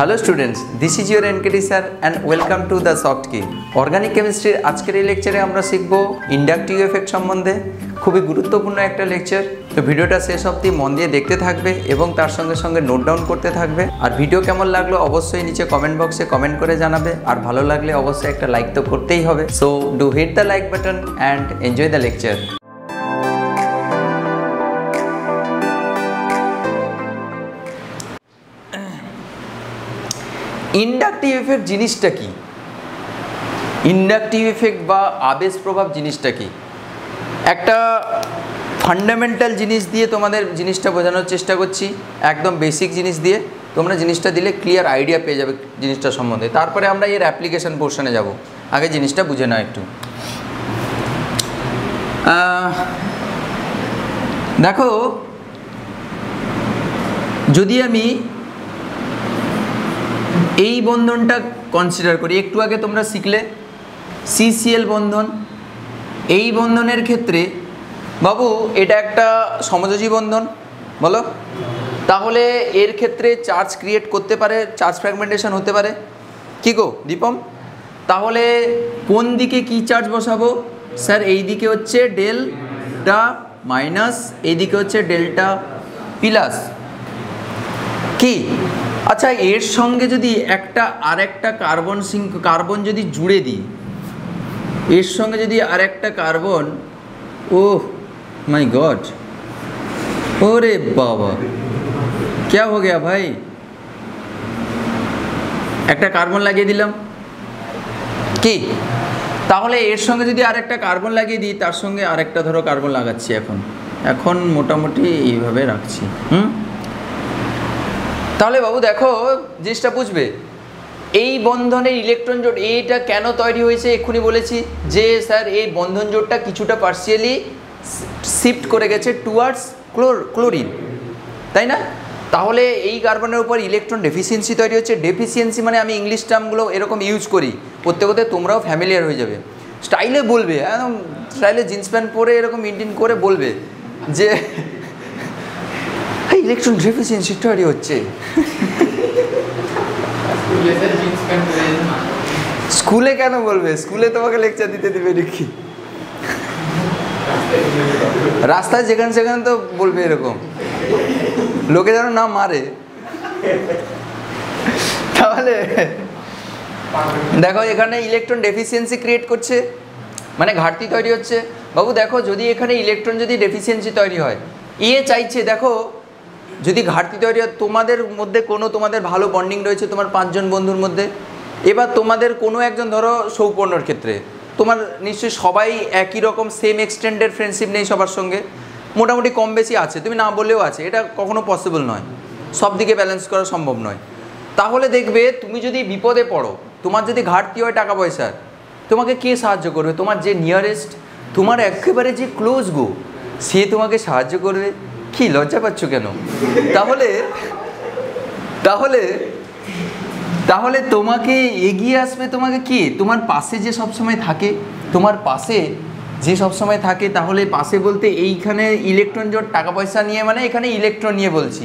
Hello students, this is your NKT sir and welcome to the soft की organic chemistry. आज के लेक्चरे आमरा शिखब inductive effect सम्बन्धे खूबी गुरुत्वपूर्ण एक लेक्चर। तो भिडियो शेष अब्दि मन दिए देखते थाकबे एबं तार संगे संगे नोट डाउन करते थाकबे। और भिडियो केमन लागलो अवश्य नीचे कमेंट बक्से कमेंट करे जानाबे और भालो लागले अवश्य एक लाइक तो करतेई होबे। So do hit the like button and enjoy the lecture. Inductive effect जिनिसटा कि, इंडक्टिव इफेक्ट बा आवेश प्रभाव जिनिसटा कि, एकटा फंडामेंटल जिनिस दिए तोमादेर जिनिसटा बोझानोर चेष्टा करछि। एकदम बेसिक जिनिस दिए तोमरा जिनिसटा दिले क्लियर आइडिया पेये जाबे जिनिसटा सम्बन्धे। तारपरे आमरा एर एप्लीकेशन पोर्शने जाबो। आगे जिनिसटा बुझे नाओ एकटु। देखो यदि आमि এই বন্ধনটা কনসিডার করি, একটু আগে তোমরা শিখলে সিসিএল বন্ধন। এই বন্ধনের ক্ষেত্রে বাবু এটা একটা সমযোজী বন্ধন বলো, তাহলে এর ক্ষেত্রে চার্জ ক্রিয়েট করতে পারে, চার্জ ফ্র্যাগমেন্টেশন হতে পারে কি গো দীপম? তাহলে কোন দিকে কি চার্জ বসাবো স্যার? এই দিকে হচ্ছে ডেল্টা মাইনাস, এই দিকে হচ্ছে ডেল্টা প্লাস কি। अच्छा एर संगे जदि एकटा आरेकटा कार्बन सिंक कार्बन जदि जुड़े दी, एर संगे जदि आरेकटा कार्बन, ओह माय गॉड, अरे बाबा क्या हो गया भाई। एकटा कार्बन लागिए दिलाम कि, ताहले एर संगे जदि आरेकटा कार्बन लागिए दी, तार संगे आरेकटा धरो कार्बन लागाच्छि। एखन एखन मोटामुटी एइभावे राखछि। তাহলে বাবু দেখো জিনিসটা বুঝবে, এই বন্ধনের ইলেকট্রন জোট এইটা কেন তৈরি হয়েছে? এক্ষুনি বলেছি যে স্যার এই বন্ধন জোটটা কিছুটা পার্সিয়ালি শিফট করে গেছে টুয়ার্ডস ক্লোরিন, তাই না? তাহলে এই কার্বনের উপর ইলেকট্রন ডেফিসিয়েন্সি তৈরি হচ্ছে। ডেফিসিয়েন্সি মানে আমি ইংলিশ টার্মগুলো এরকম ইউজ করি, প্রত্যেকতে তোমরাও ফ্যামিলিয়ার হয়ে যাবে। স্টাইলে বলবে, একদম স্টাইলে জিন্স প্যান্ট পরে এরকম মেনটেন করে বলবে যে इलेक्ट्रॉन डेफिसिएंसी तैयारी होच्छे। स्कूले क्या बोलबे? स्कूले तो आगे लेक्चर दीते दिबे नाकि रास्ता जेखान सेखान तो बोलबे एरकम, लोके जानो ना मारे। ताहले देखो एखाने इलेक्ट्रॉन डेफिसिएंसी क्रिएट करछे माने घाटती तैयारी होच्छे। बाबू देखो जदि एखाने इलेक्ट्रॉन जदि डेफिसिएंसी तैयारी हय, ये चाइछे देखो যদি ঘাটতি তৈরি হয় তোমাদের মধ্যে, কোনো তোমাদের ভালো বন্ডিং রয়েছে তোমার পাঁচজন বন্ধুর মধ্যে। এবার তোমাদের কোনো একজন ধরো সৌপর্ণর ক্ষেত্রে তোমার নিশ্চয়ই সবাই একই রকম সেম এক্সটেন্ডেড ফ্রেন্ডশিপ নেই সবার সঙ্গে, মোটামুটি কম বেশি আছে, তুমি না বললেও আছে। এটা কখনো পসিবল নয়, সব দিকে ব্যালেন্স করা সম্ভব নয়। তাহলে দেখবে তুমি যদি বিপদে পড়ো, তোমার যদি ঘাটতি হয় টাকা পয়সার, তোমাকে কে সাহায্য করবে? তোমার যে নিয়ারেস্ট, তোমার একেবারে যে ক্লোজ গো, সে তোমাকে সাহায্য করবে। কি লজ্জা পাচ্ছ কেন? তাহলে তাহলে তাহলে তোমাকে এগিয়ে আসবে তোমাকে কে? তোমার পাশে যে সবসময় থাকে, তোমার পাশে যে সবসময় থাকে। তাহলে পাশে বলতে এইখানে ইলেকট্রন জোট টাকা পয়সা নিয়ে, মানে এখানে ইলেকট্রন নিয়ে বলছি।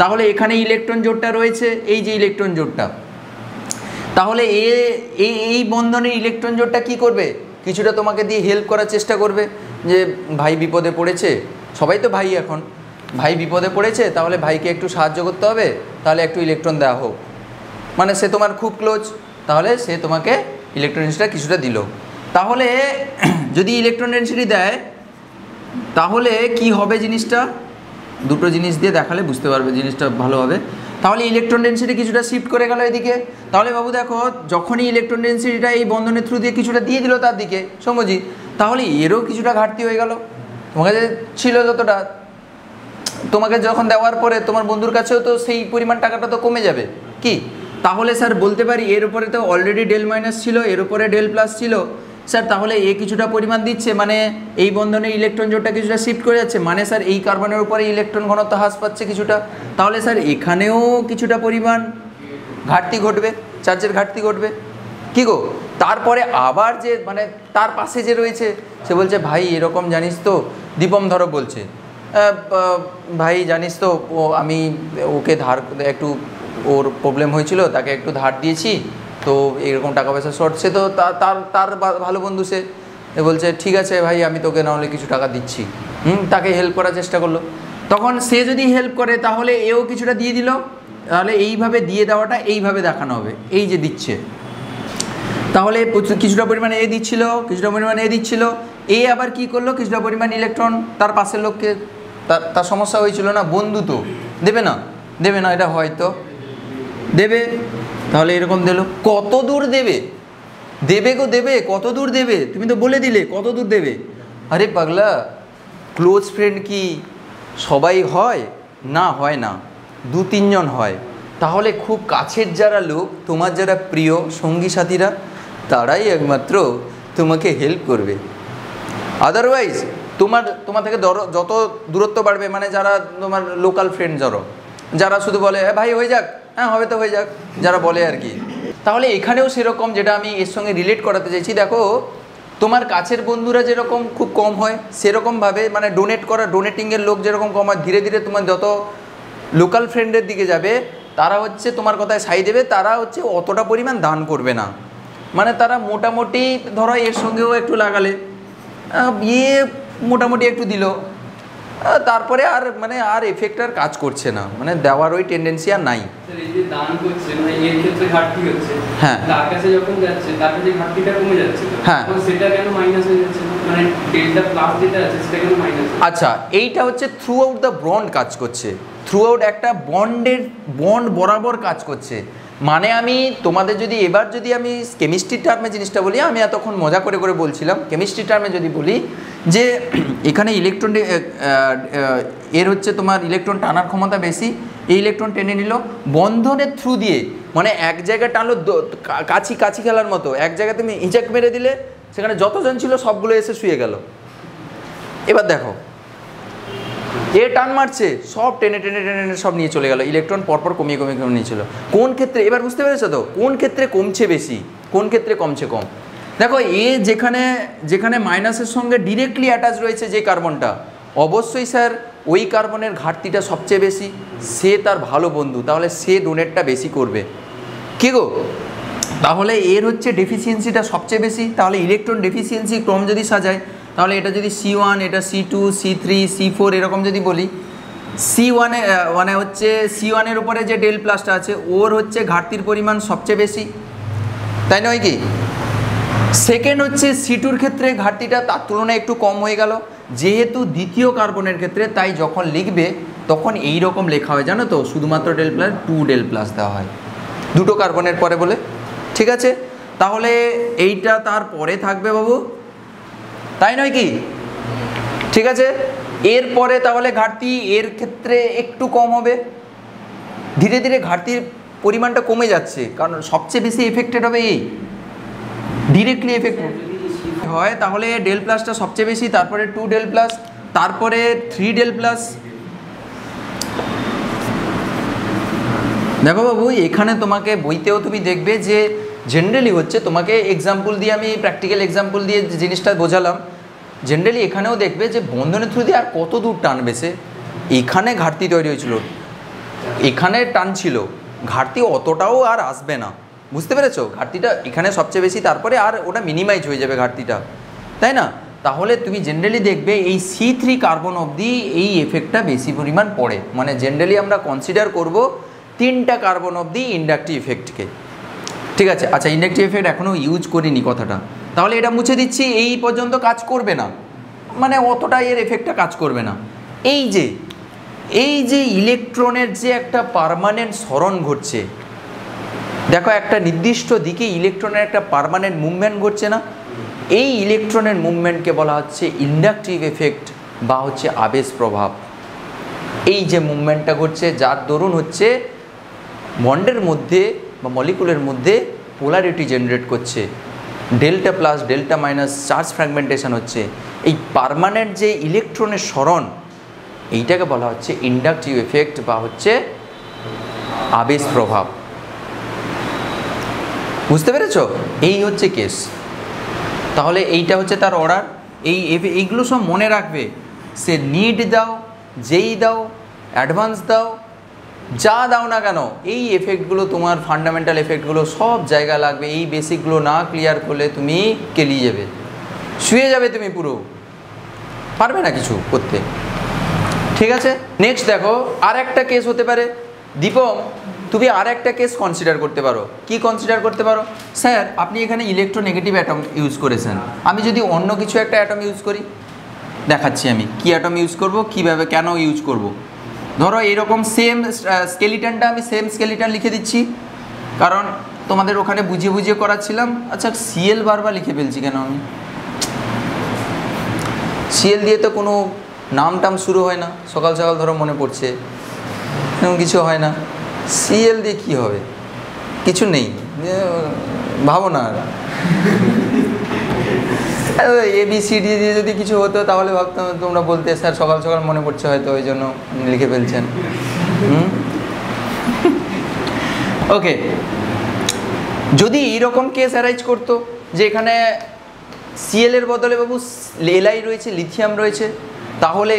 তাহলে এখানে ইলেকট্রন জোটটা রয়েছে, এই যে ইলেকট্রন জোটটা, তাহলে এই বন্ধনের ইলেকট্রন জোটটা কি করবে? কিছুটা তোমাকে দিয়ে হেল্প করার চেষ্টা করবে যে ভাই বিপদে পড়েছে, সবাই তো ভাই, এখন ভাই বিপদে পড়েছে, তাহলে ভাইকে একটু সাহায্য করতে হবে, তাহলে একটু ইলেকট্রন দেওয়া হোক। মানে সে তোমার খুব ক্লোজ, তাহলে সে তোমাকে ইলেকট্রন ডেন্সিটিটা কিছুটা দিল। তাহলে যদি ইলেকট্রন ডেন্সিটি দেয় তাহলে কি হবে জিনিসটা? দুটো জিনিস দিয়ে দেখালে বুঝতে পারবে জিনিসটা ভালো হবে। তাহলে ইলেকট্রন ডেন্সিটি কিছুটা শিফট করে গেল এদিকে। তাহলে বাবু দেখো যখনই ইলেকট্রন ডেন্সিটিটা এই বন্ধনের থ্রু দিয়ে কিছুটা দিয়ে দিল তার দিকে সমজি, তাহলে এরও কিছুটা ঘাটতি হয়ে গেল। তোমার কাছে ছিল যতটা, তোমাকে যখন দেওয়ার পরে তোমার বন্ধুর কাছেও তো সেই পরিমাণ টাকাটা তো কমে যাবে কি। তাহলে স্যার বলতে পারি এর উপরে তো অলরেডি ডেল মাইনাস ছিল, এর উপরে ডেল প্লাস ছিল স্যার, তাহলে এ কিছুটা পরিমাণ দিচ্ছে, মানে এই বন্ধনের ইলেকট্রন জোটটা কিছুটা শিফট করে যাচ্ছে, মানে স্যার এই কার্বনের উপরে ইলেকট্রন ঘনত্ব হ্রাস পাচ্ছে কিছুটা। তাহলে স্যার এখানেও কিছুটা পরিমাণ ঘাটতি ঘটবে, চার্জের ঘাটতি ঘটবে কি গো। তারপরে আবার যে মানে তার পাশে যে রয়েছে সে বলছে ভাই এরকম জানিস তো, দীপম ধরো বলছে ভাই জানিস তো আমি ওকে ধার একটু और प्रॉब्लेम होयेछिलो ताके एकटू धार दिएछि तो एरकम टाका पयसा शर्ट से तो तार तार भालो बंधु से बोलछे ठीक आछे भाई आमी तोके ना होले किछु टाका दिच्छि ताके हेल्प करार चेष्टा करलो तखन से जदि हेल्प करे ताहले एओ किछुटा दिए दिलो ताहले एइभावे दिए देवाटा एइभावे देखानो होबे एइ जे दिच्छे ताहले किछुटा परिमाण ए दिच्छिलो किछुटा परिमाण ए दिच्छिलो ए आबार कि करलो किछुटा परिमाण इलेक्ट्रन तार पाशेर लोकके तार समस्या होयेछिलो ना बंधु तो देबे ना देबे ना एटा हयतो देबे ताहले एरकम दिलो कत दूर देबे देबे को देबे कत दूर देबे तुमि तो बोले दिले कत दूर देबे अरे पागला क्लोज फ्रेंड कि सबाई हय ना हय ना दो तीन जन हय ताहले खूब काछेर जारा लोक तोमार जारा प्रिय संगी साथीरा ताराई एकमात्र तोमाके हेल्प करबे अदारवाइज तोमार तोमार थेके जत दूरत्व बाड़बे माने जारा तोमार लोकल फ्रेंड जारो जारा शुधु बोले भाई हये जाक हाँ हबे तो हये जाक जारा बोले आर कि ताहले एखानेओ सेरकम जेटा आमि एर संगे रिलेट कराते चाइछि देखो তোমার কাছের বন্ধুরা যেরকম খুব কম হয় সেরকম ভাবে মানে ডোনেট করা ডোনেটিং এর লোক যেরকম কম হয় ধীরে ধীরে তোমার যত লোকাল ফ্রেন্ডের দিকে যাবে তারা হচ্ছে তোমার কথায় সাই দেবে তারা হচ্ছে অতটা পরিমাণ দান করবে না মানে তারা মোটামুটি ধরো এর সঙ্গেও একটু লাগালে ইয়ে মোটামুটি একটু দিল তারপরে আর মানে আর এফেক্ট আর কাজ করছে না মানে দেওয়ার ওই টেন্ডেন্সি আর নাই স্যার এই যে দান করছে মানে এর ক্ষেত্রে ঘাটতি হচ্ছে হ্যাঁ তার কাছে যখন যাচ্ছে তার যে ঘাটতিটা কমে যাচ্ছে তখন সেটা কেন মাইনাস হয়ে যাচ্ছে মানে ডেল্টা প্লাস যেটা আছে সেটা কেন মাইনাস আচ্ছা এইটা হচ্ছে থ্রু আউট দা বন্ড কাজ করছে থ্রু আউট একটা বন্ডের বন্ড বরাবর কাজ করছে মানে আমি তোমাদের যদি এবার যদি আমি কেমিস্ট্রি টার্মে জিনিসটা বলি আমি এতক্ষণ মজা করে করে বলছিলাম কেমিস্ট্রি টার্মে যদি বলি যে এখানে ইলেকট্রন এর হচ্ছে তোমার ইলেকট্রন টানার ক্ষমতা বেশি এই ইলেকট্রন টেনে নিল বন্ধনের থ্রু দিয়ে মানে এক জায়গায় টানলো কাছি কাছি খেলার মতো এক জায়গায় তুমি হিঁচাক মেরে দিলে সেখানে যতজন ছিল সবগুলো এসে শুয়ে গেল এবার দেখো এ টান মারছে সব টেনে টেনে টেনে টেনে সব নিয়ে চলে গেল ইলেকট্রন পরপর কমিয়ে কমিয়ে কমিয়ে নিয়েছিল কোন ক্ষেত্রে এবার বুঝতে পেরেছো তো কোন ক্ষেত্রে কমছে বেশি কোন ক্ষেত্রে কমছে কম দেখো এ যেখানে যেখানে মাইনাসের সঙ্গে ডিরেক্টলি অ্যাটাচ রয়েছে যে কার্বনটা অবশ্যই স্যার ওই কার্বনের ঘাটতিটা সবচেয়ে বেশি সে তার ভালো বন্ধু তাহলে সে ডোনেটটা বেশি করবে কি গো তাহলে এর হচ্ছে ডেফিসিয়েন্সিটা সবচেয়ে বেশি তাহলে ইলেকট্রন ডেফিসিয়েন্সি ক্রম যদি সাজায় তাহলে এটা যদি C1 এটা C2 C3 C4 এরকম যদি বলি C1 এ মানে হচ্ছে C1 এর উপরে যে ডেল প্লাসটা আছে ওর হচ্ছে ঘাটতির পরিমাণ সবচেয়ে বেশি তাই নয় কি সেকেন্ড হচ্ছে C2 এর ক্ষেত্রে ঘাটতিটা তার তুলনায় একটু কম হয়ে গেল যেহেতু দ্বিতীয় কার্বনের ক্ষেত্রে তাই যখন লিখবে তখন এই রকম লেখা হয় জানো তো শুধুমাত্র ডেল প্লাস 2 ডেল প্লাস দেওয়া হয় দুটো কার্বনের পরে বলে ঠিক আছে তাহলে এইটা তার পরে থাকবে বাবু তাই নয় কি ঠিক আছে এর পরে তাহলে ঘাটতি এর ক্ষেত্রে একটু কম হবে ধীরে ধীরে ঘাটতির পরিমাণটা কমে যাচ্ছে কারণ সবচেয়ে বেশি এফেক্টেড হবে এই ডিরেক্টলি এফেক্ট হয় তাহলে ডেল প্লাসটা সবচেয়ে বেশি তারপরে 2 ডেল প্লাস তারপরে 3 ডেল প্লাস দেখো বাবু এখানে তোমাকে বইতেও তুমি দেখবে যে জেনারেলি হচ্ছে তোমাকে এক্সাম্পল দিয়ে আমি প্র্যাকটিক্যাল এক্সাম্পল দিয়ে জিনিসটা বোঝালাম জেনারেলি এখানেও দেখবে যে বন্ধনের থ্রু দিয়ে আর কত দূর টানবে সে এখানে ঘাটতি তৈরি হয়েছিল এখানে টান ছিল ঘাটতি অতটাও আর আসবে না বুঝতে পেরেছো ঘাটতিটা এখানে সবচেয়ে বেশি তারপরে আর ওটা মিনিমাইজ হয়ে যাবে ঘাটতিটা তাই না তাহলে তুমি জেনারেলি দেখবে এই C3 কার্বন অবধি এই এফেক্টটা বেশি পরিমাণ পড়ে মানে জেনারেলি আমরা কনসিডার করব তিনটা কার্বন অবধি ইন্ডাকটিভ ইফেক্টকে ঠিক আছে আচ্ছা ইন্ডাকটিভ এফেক্ট এখনও ইউজ করিনি কথাটা তাহলে এটা মুছে দিচ্ছি এই পর্যন্ত কাজ করবে না মানে অতটা এর এফেক্টটা কাজ করবে না এই যে ইলেকট্রনের যে একটা পার্মানেন্ট সরণ ঘটছে দেখো একটা নির্দিষ্ট দিকে ইলেকট্রনের একটা পার্মানেন্ট মুভমেন্ট ঘটছে না এই ইলেকট্রনের মুভমেন্টকে বলা হচ্ছে ইন্ডাকটিভ এফেক্ট বা হচ্ছে আবেশ প্রভাব এই যে মুভমেন্টটা ঘটছে যার দরুন হচ্ছে বন্ডের মধ্যে বা মলিকুলের মধ্যে পোলারিটি জেনারেট করছে delta plus delta minus charge fragmentation হচ্ছে এই পার্মানেন্ট যে ইলেকট্রনের সরণ এইটাকে বলা হচ্ছে ইন্ডাকটিভ এফেক্ট বা হচ্ছে আবেশ প্রভাব বুঝতে পেরেছো এই হচ্ছে কেস তাহলে এইটা হচ্ছে তার অর্ডার এইগুলো সব মনে রাখবে সে নিট দাও জেই দাও অ্যাডভান্স দাও जा दाओ ना केन ये एफेक्टगुलो तुम्हार फांडामेंटाल एफेक्टगुलो सब जैगा लागे। ये बेसिकगुलो ना क्लियर कर ले तुम केलिए जाबे शुए जाबे तुम पुरो पारबे ना किछु करते। ठीक है नेक्स्ट देखो आरेकटा केस होते पारे। दीपम तुम आरेकटा केस कन्सिडार करते पारो। कि कन्सिडार करते पारो सर आपनी एखाने इलेक्ट्रोनेगेटिव एटम यूज करेछेन आमी जोदि अन्य किछु एकटा एटम यूज करी देखाच्छि आमी कि एटम यूज करब किभाबे केन यूज करब। धरो ए रकम सेम स्केलिटनटा आमी सेम स्केलिटन लिखे दिच्छी कारण तोमादेर ओखाने बुझिए बुझिए कराच्छिलाम। अच्छा सीएल बारबार लिखे फेलछि केन आमी सीएल दिए तो कोनो नाम टाम शुरू है ना सकाल सकाल धरो मने पड़छे एमन किछु है ना सीएल दिए कि होबे किछु नेई भाबो ना ए बी सी डी दिए यदि किछु होतो ताहले भाबताम तोमरा बोलते सर सकाल सकाल मने पड़छे होयतो ओई जोन्नो लिखे फेलछेन। ओके यदि एई रकम केस अराइज करतो जे एखाने सीएल एर बदले बाबू एलआई रयेछे लिथियम रयेछे ताहले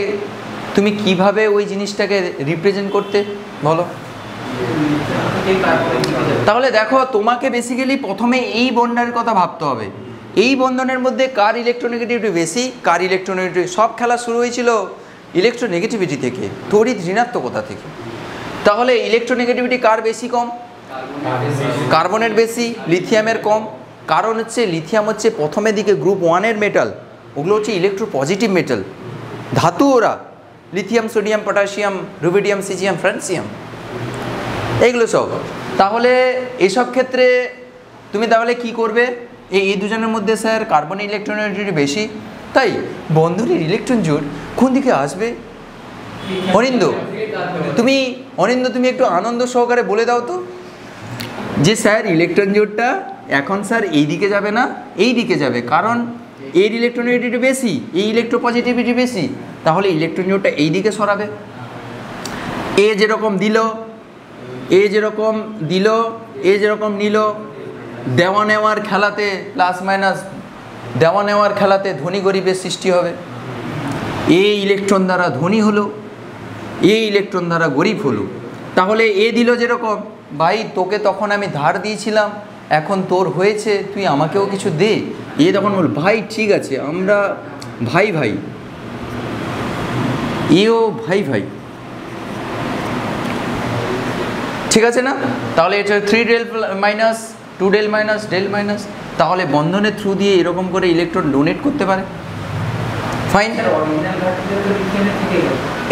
तुमी किभाबे ओई जिनिसटाके रिप्रेजेंट करते बोलो। ताहले देखो तोमाके बेसिकली प्रथमे एई बन्डनेर कथा भाबते होबे। এই বন্ধনের মধ্যে কার ইলেকট্রোনেগেটিভিটি বেশি কার ইলেকট্রোনেগেটিভ সব খেলা শুরু হয়েছিল ইলেকট্রোনেগেটিভিটি থেকে তড়িৎ ঋণাত্মকতা থেকে। তাহলে ইলেকট্রোনেগেটিভিটি কার বেশি কম কার্বনের বেশি লিথিয়ামের কম কারণ হচ্ছে লিথিয়াম হচ্ছে প্রথমে দিকে গ্রুপ ওয়ানের মেটাল ওগুলো হচ্ছে ইলেকট্রো পজিটিভ মেটাল ধাতু ওরা lithium sodium potassium rubidium caesium francium এইগুলো সব। তাহলে এসব ক্ষেত্রে তুমি তাহলে কি করবে ये दूजर मध्य सर कार्बन इलेक्ट्रोनेगेटिविटी बेशी तई बंधन इलेक्ट्रन जोड़ कौन दिखे आसबे। अनिंद्य तुम एक आनंद सहकारे बोले दाओ तो जे सर इलेक्ट्रन जोड़टा एखन सर एई दिके जाबे ना एई दिके जाबे कारण एर इलेक्ट्रोनेगेटिविटी बेशी ए इलेक्ट्रो पजिटिविटी बेशी ताहले इलेक्ट्रन जोड़टा एई दिके सराबे। ए जे रकम दिल ए जे रकम निल देवा नेवार खेलाते प्लस माइनस देवा नेवार खेलाते ध्वनि गरीबेर सृष्टि होबे। ए इलेक्ट्रन द्वारा ध्वनि हलो ए इलेक्ट्रन द्वारा गरीब हलो। ताहले ए दिल जे रकम भाई तोके तखन आमी धार दियेछिलाम एखन तोर होयेछे तुई आमाकेओ किछु दे ए तखन बोल भाई ठीक आछे आमरा भाई भाई एओ भाई भाई ठीक आछे ना। ताहले एटा 3 del minus 2 del minus del minus ताहले बंधन थ्रू दिए एरकम करे इलेक्ट्रन डोनेट करते पारे। फाइन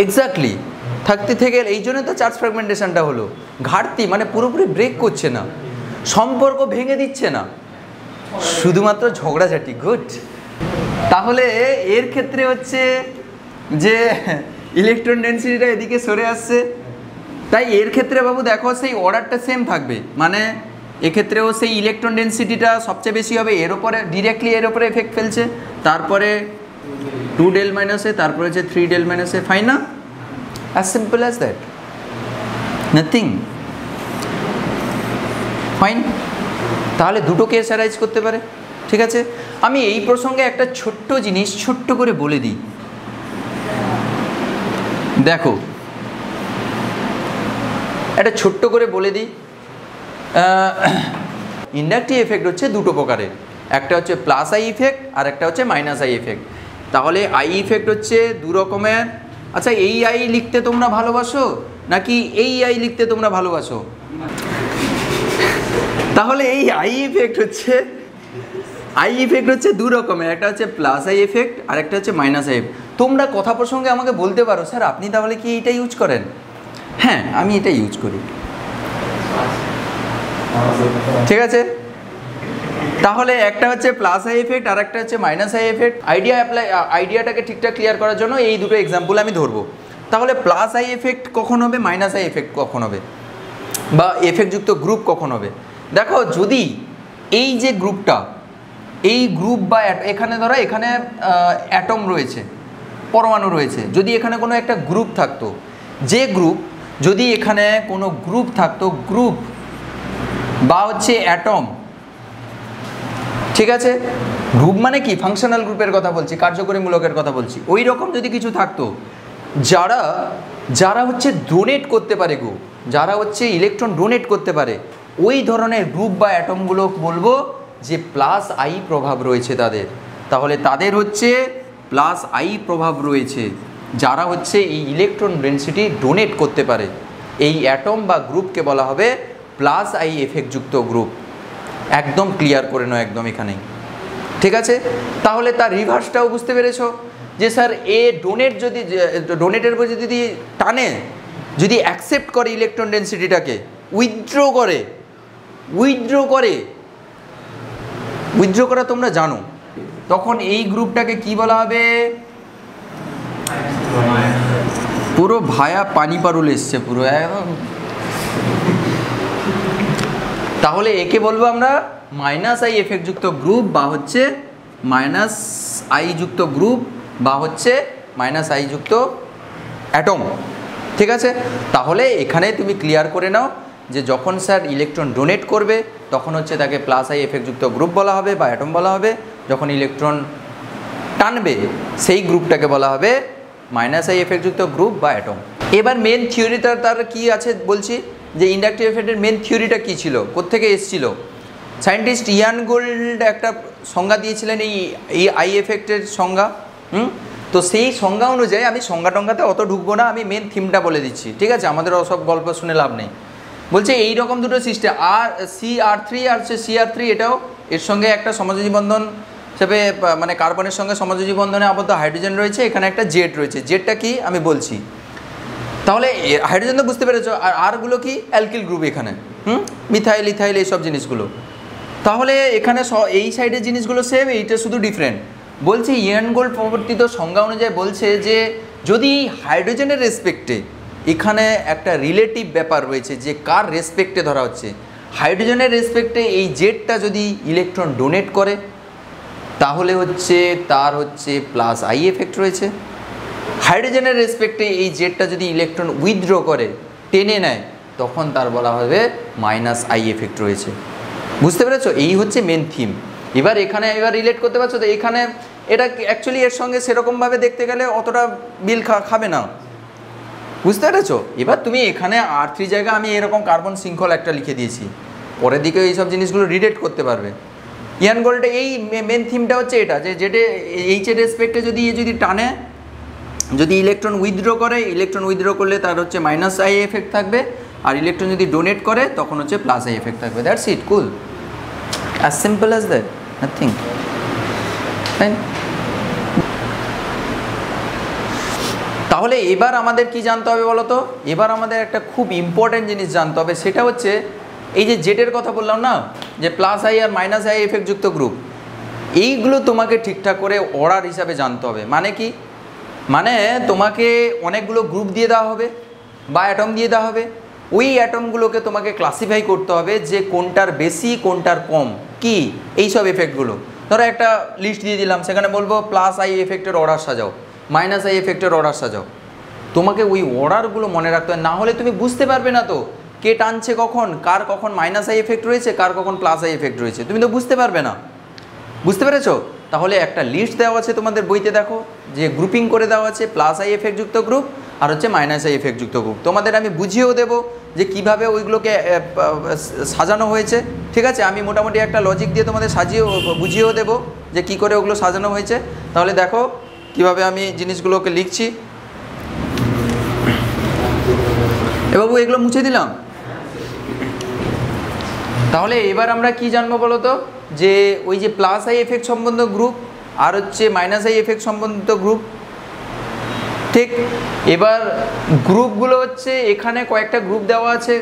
एक्सैक्टली थाकते थेके एइजोन्नो तो चार्ज फ्रैगमेंटेशनटा हलो घाटती माने पुरोपुरी ब्रेक करछे ना सम्पर्क भेंगे दिच्छे ना शुधुमात्र झगड़ाझाटी। गुड ताहले एर क्षेत्रे होच्छे जे इलेक्ट्रन डेंसिटीटा एदिके सरे आसछे ताई एर क्षेत्रे बाबू देखो सेई ऑर्डारटा सेम थाकबे माने एक क्षेत्र में से इलेक्ट्रन डेंसिटीटा सबसे बेसि होबे एर उपरे डायरेक्टली एर उपरे इफेक्ट फेलछे तारपरे 2 डेल माइनस ए तारपरे जे 3 डेल माइनस ए। फाइन ना as simple as that nothing. Fine ताहले दुटो केस अराइज करते पारे। ठीक आछे आमी एई प्रसंगे एकटा छोट्ट जिनिस छोट्ट करे बोले दिई देखो एकटा छोट्ट करे बोले दिई इंडक्टिव इफेक्ट होच्छे दुटो प्रकारेर एकटा होच्छे प्लस आई इफेक्ट और एकटा होच्छे माइनस आई इफेक्ट। ताहले आई इफेक्ट होच्छे दु रकमेर। अच्छा एई आई लिखते तोमरा भालोबाशो नाकि एई आई लिखते तोमरा भालोबाशो ताहले एई आई इफेक्ट होच्छे दु रकमेर एकटा होच्छे प्लस आई इफेक्ट और एकटा होच्छे माइनस आई इफेक्ट। तोमरा कथा प्रसंगे आमाके बोलते पारो सर आपनि ताहले कि एटा इउज करेन। हाँ आमि एटा इउज करी। ठीक है ताहले एकटा होच्छे प्लस आई इफेक्ट और एकटा होच्छे minus I effect. Idea apply आइडियाटाके ठीकठाक क्लियर करार जोन्नो एई दुटो एग्जाम्पल आमि धरबो। ताहले प्लस आई इफेक्ट कखन होबे माइनस आई इफेक्ट कखन होबे बा इफेक्ट जुक्त ग्रुप कखन होबे। देखो जोदि एई जे ग्रुपटा एई ग्रुप बा एखाने धरो एखाने एटम रयेछे परमाणु रयेछे जोदि एखाने कोनो एकटा ग्रुप थाकतो जे ग्रुप जोदि एखाने कोनो ग्रुप थाकतो ग्रुप बा होच्छे एटम। ठीक आछे ग्रुप माने कि फांगशनल ग्रुपेर कथा बोलছি কার্যকরীমূলকের কথা বলছি ওই রকম যদি কিছু থাকতো যারা যারা হচ্ছে ডোনেট করতে পারে গো যারা হচ্ছে ইলেকট্রন ডোনেট করতে পারে ওই ধরনের গ্রুপ বা অ্যাটমগুলো বলবো যে প্লাস আই প্রভাব রয়েছে তাদের। তাহলে তাদের হচ্ছে প্লাস আই প্রভাব রয়েছে যারা হচ্ছে এই ইলেকট্রন ডেনসিটি ডোনেট করতে পারে, এই অ্যাটম বা গ্রুপকে বলা হবে প্লাস আই এফেক্টযুক্ত গ্রুপ। একদম ক্লিয়ার করে নাও একদম এখানেই, ঠিক আছে? তাহলে তার রিভার্সটাও বুঝতে পেরেছো যে স্যার এ ডোনেট যদি ডোনেটের উপর যদি টানে, যদি অ্যাকসেপ্ট করে ইলেকট্রন ডেনসিটিটাকে, উইথড্র করা তোমরা জানো, তখন এই গ্রুপটাকে কি বলা হবে? পুরো ভায়া পানি পারুল এসছে পুরো। তাহলে একে বলবো আমরা মাইনাস আই এফেক্টযুক্ত গ্রুপ বা হচ্ছে মাইনাস আই যুক্ত গ্রুপ বা হচ্ছে মাইনাস আই যুক্ত অ্যাটম, ঠিক আছে? তাহলে এখানে তুমি ক্লিয়ার করে নাও যে যখন স্যার ইলেকট্রন ডোনেট করবে তখন হচ্ছে তাকে প্লাস আই এফেক্টযুক্ত গ্রুপ বলা হবে বা অ্যাটম বলা হবে, যখন ইলেকট্রন টানবে সেই গ্রুপটাকে বলা হবে মাইনাস আই এফেক্টযুক্ত গ্রুপ বা অ্যাটম। এবার মেন থিওরিটা তার কি আছে বলছি, যে ইন্ডাকটিভ এফেক্টের মেন থিওরিটা কী ছিল, কোত্থেকে এসেছিল? সায়েন্টিস্ট ইয়ান গোল্ড একটা সংজ্ঞা দিয়েছিলেন এই আই এফেক্টের সংজ্ঞা, তো সেই সংজ্ঞা অনুযায়ী, আমি সংজ্ঞা টঙ্গাতে অত ঢুকবো না, আমি মেন থিমটা বলে দিচ্ছি, ঠিক আছে? আমাদের ওসব গল্প শুনে লাভ নেই। বলছে এই রকম দুটো সিস্টেম আর Cr3 আর হচ্ছে Cr3, এটাও এর সঙ্গে একটা সমযোজী বন্ধন হিসেবে, মানে কার্বনের সঙ্গে সমযোজী বন্ধনে আবদ্ধ হাইড্রোজেন রয়েছে, এখানে একটা জেড রয়েছে। জেডটা কি আমি বলছি, তাহলে হাইড্রোজেন তো বুঝতে পেরেছো, আর আরগুলো কি অ্যালকিল গ্রুপ, এখানে মিথাইল ইথাইল এইসব জিনিসগুলো। তাহলে এখানে এই সাইডের জিনিসগুলো সেম, এইটা শুধু ডিফারেন্ট। বলছে ইয়ান গোল্ড প্রবর্তিত সংজ্ঞা অনুযায়ী বলছে যে যদি হাইড্রোজেনের রেসপেক্টে এখানে একটা রিলেটিভ ব্যাপার রয়েছে যে কার রেসপেক্টে ধরা হচ্ছে, হাইড্রোজেনের রেসপেক্টে এই জেডটা যদি ইলেকট্রন ডোনেট করে তাহলে হচ্ছে তার হচ্ছে প্লাস আই এফেক্ট রয়েছে। হাইড্রোজেনের রেসপেক্টে এই জেডটা যদি ইলেকট্রন উইথড্র করে, টেনে নেয়, তখন তার বলা হবে মাইনাস আই এফেক্ট রয়েছে। বুঝতে পেরেছো? এই হচ্ছে মেন থিম। এবার রিলেট করতে পারছো তো? এখানে এটা অ্যাকচুয়ালি এর সঙ্গে সেরকমভাবে দেখতে গেলে অতটা বিল খাবে না, বুঝতে পেরেছো? এবার তুমি এখানে আর থ্রি জায়গা আমি এরকম কার্বন শৃঙ্খল একটা লিখে দিয়েছি, পরের দিকে এইসব জিনিসগুলো রিলেট করতে পারবে। ইয়ান গোল্ডে এই মেন থিমটা হচ্ছে এটা যে যেটা এইচ এর রেসপেক্টে যদি টানে, যদি ইলেকট্রন উইথড্র করে, ইলেকট্রন উইথড্র করলে তার হচ্ছে মাইনাস আই এফেক্ট থাকবে, আর ইলেকট্রন যদি ডোনেট করে তখন হচ্ছে প্লাস আই এফেক্ট থাকবে। That's it, cool, as simple as that, nothing, right? তাহলে এবার আমাদের কি জানতে হবে বলো তো? এবার আমাদের একটা খুব ইম্পর্টেন্ট জিনিস জানতে হবে, সেটা হচ্ছে এই যে জেটের কথা বললাম না, যে প্লাস আই আর মাইনাস আই এফেক্টযুক্ত গ্রুপ, এইগুলো তোমাকে ঠিকঠাক করে অর্ডার হিসাবে জানতে হবে। মানে কি? মানে তোমাকে অনেকগুলো গ্রুপ দিয়ে দেওয়া হবে বা অ্যাটম দিয়ে দেওয়া হবে, ওই অ্যাটমগুলোকে তোমাকে ক্লাসিফাই করতে হবে যে কোনটার বেশি কোনটার কম কি এইসব এফেক্টগুলো। ধরো একটা লিস্ট দিয়ে দিলাম, সেখানে বলবো প্লাস আই এফেক্টের অর্ডার সাজাও, মাইনাস আই এফেক্টের অর্ডার সাজাও। তোমাকে ওই অর্ডারগুলো মনে রাখতে হবে, না হলে তুমি বুঝতে পারবে না তো কে টানছে কখন, কার কখন মাইনাস আই এফেক্ট রয়েছে, কার কখন প্লাস আই এফেক্ট রয়েছে, তুমি তো বুঝতে পারবে না। বুঝতে পেরেছো? তাহলে একটা লিস্ট দেওয়া আছে তোমাদের বইতে, দেখো যে গ্রুপিং করে দেওয়া আছে প্লাস আই এফেক্টযুক্ত গ্রুপ আর হচ্ছে মাইনাস আই এফেক্টযুক্ত গ্রুপ। তোমাদের আমি বুঝিয়েও দেবো যে কিভাবে ওইগুলোকে সাজানো হয়েছে, ঠিক আছে? আমি মোটামুটি একটা লজিক দিয়ে তোমাদের বুঝিয়েও দেবো যে কি করে ওগুলো সাজানো হয়েছে। তাহলে দেখো কিভাবে আমি জিনিসগুলোকে লিখছি। এ বাবু এগুলো মুছে দিলাম। তাহলে এবার আমরা কি জানবো বলো তো, যে ওই যে প্লাস আই এফেক্ট সম্বন্ধ গ্রুপ আর হচ্ছে মাইনাস আই এফেক্ট সম্বন্ধিত গ্রুপ, ঠিক? এবার গ্রুপগুলো হচ্ছে এখানে কয়েকটা গ্রুপ দেওয়া আছে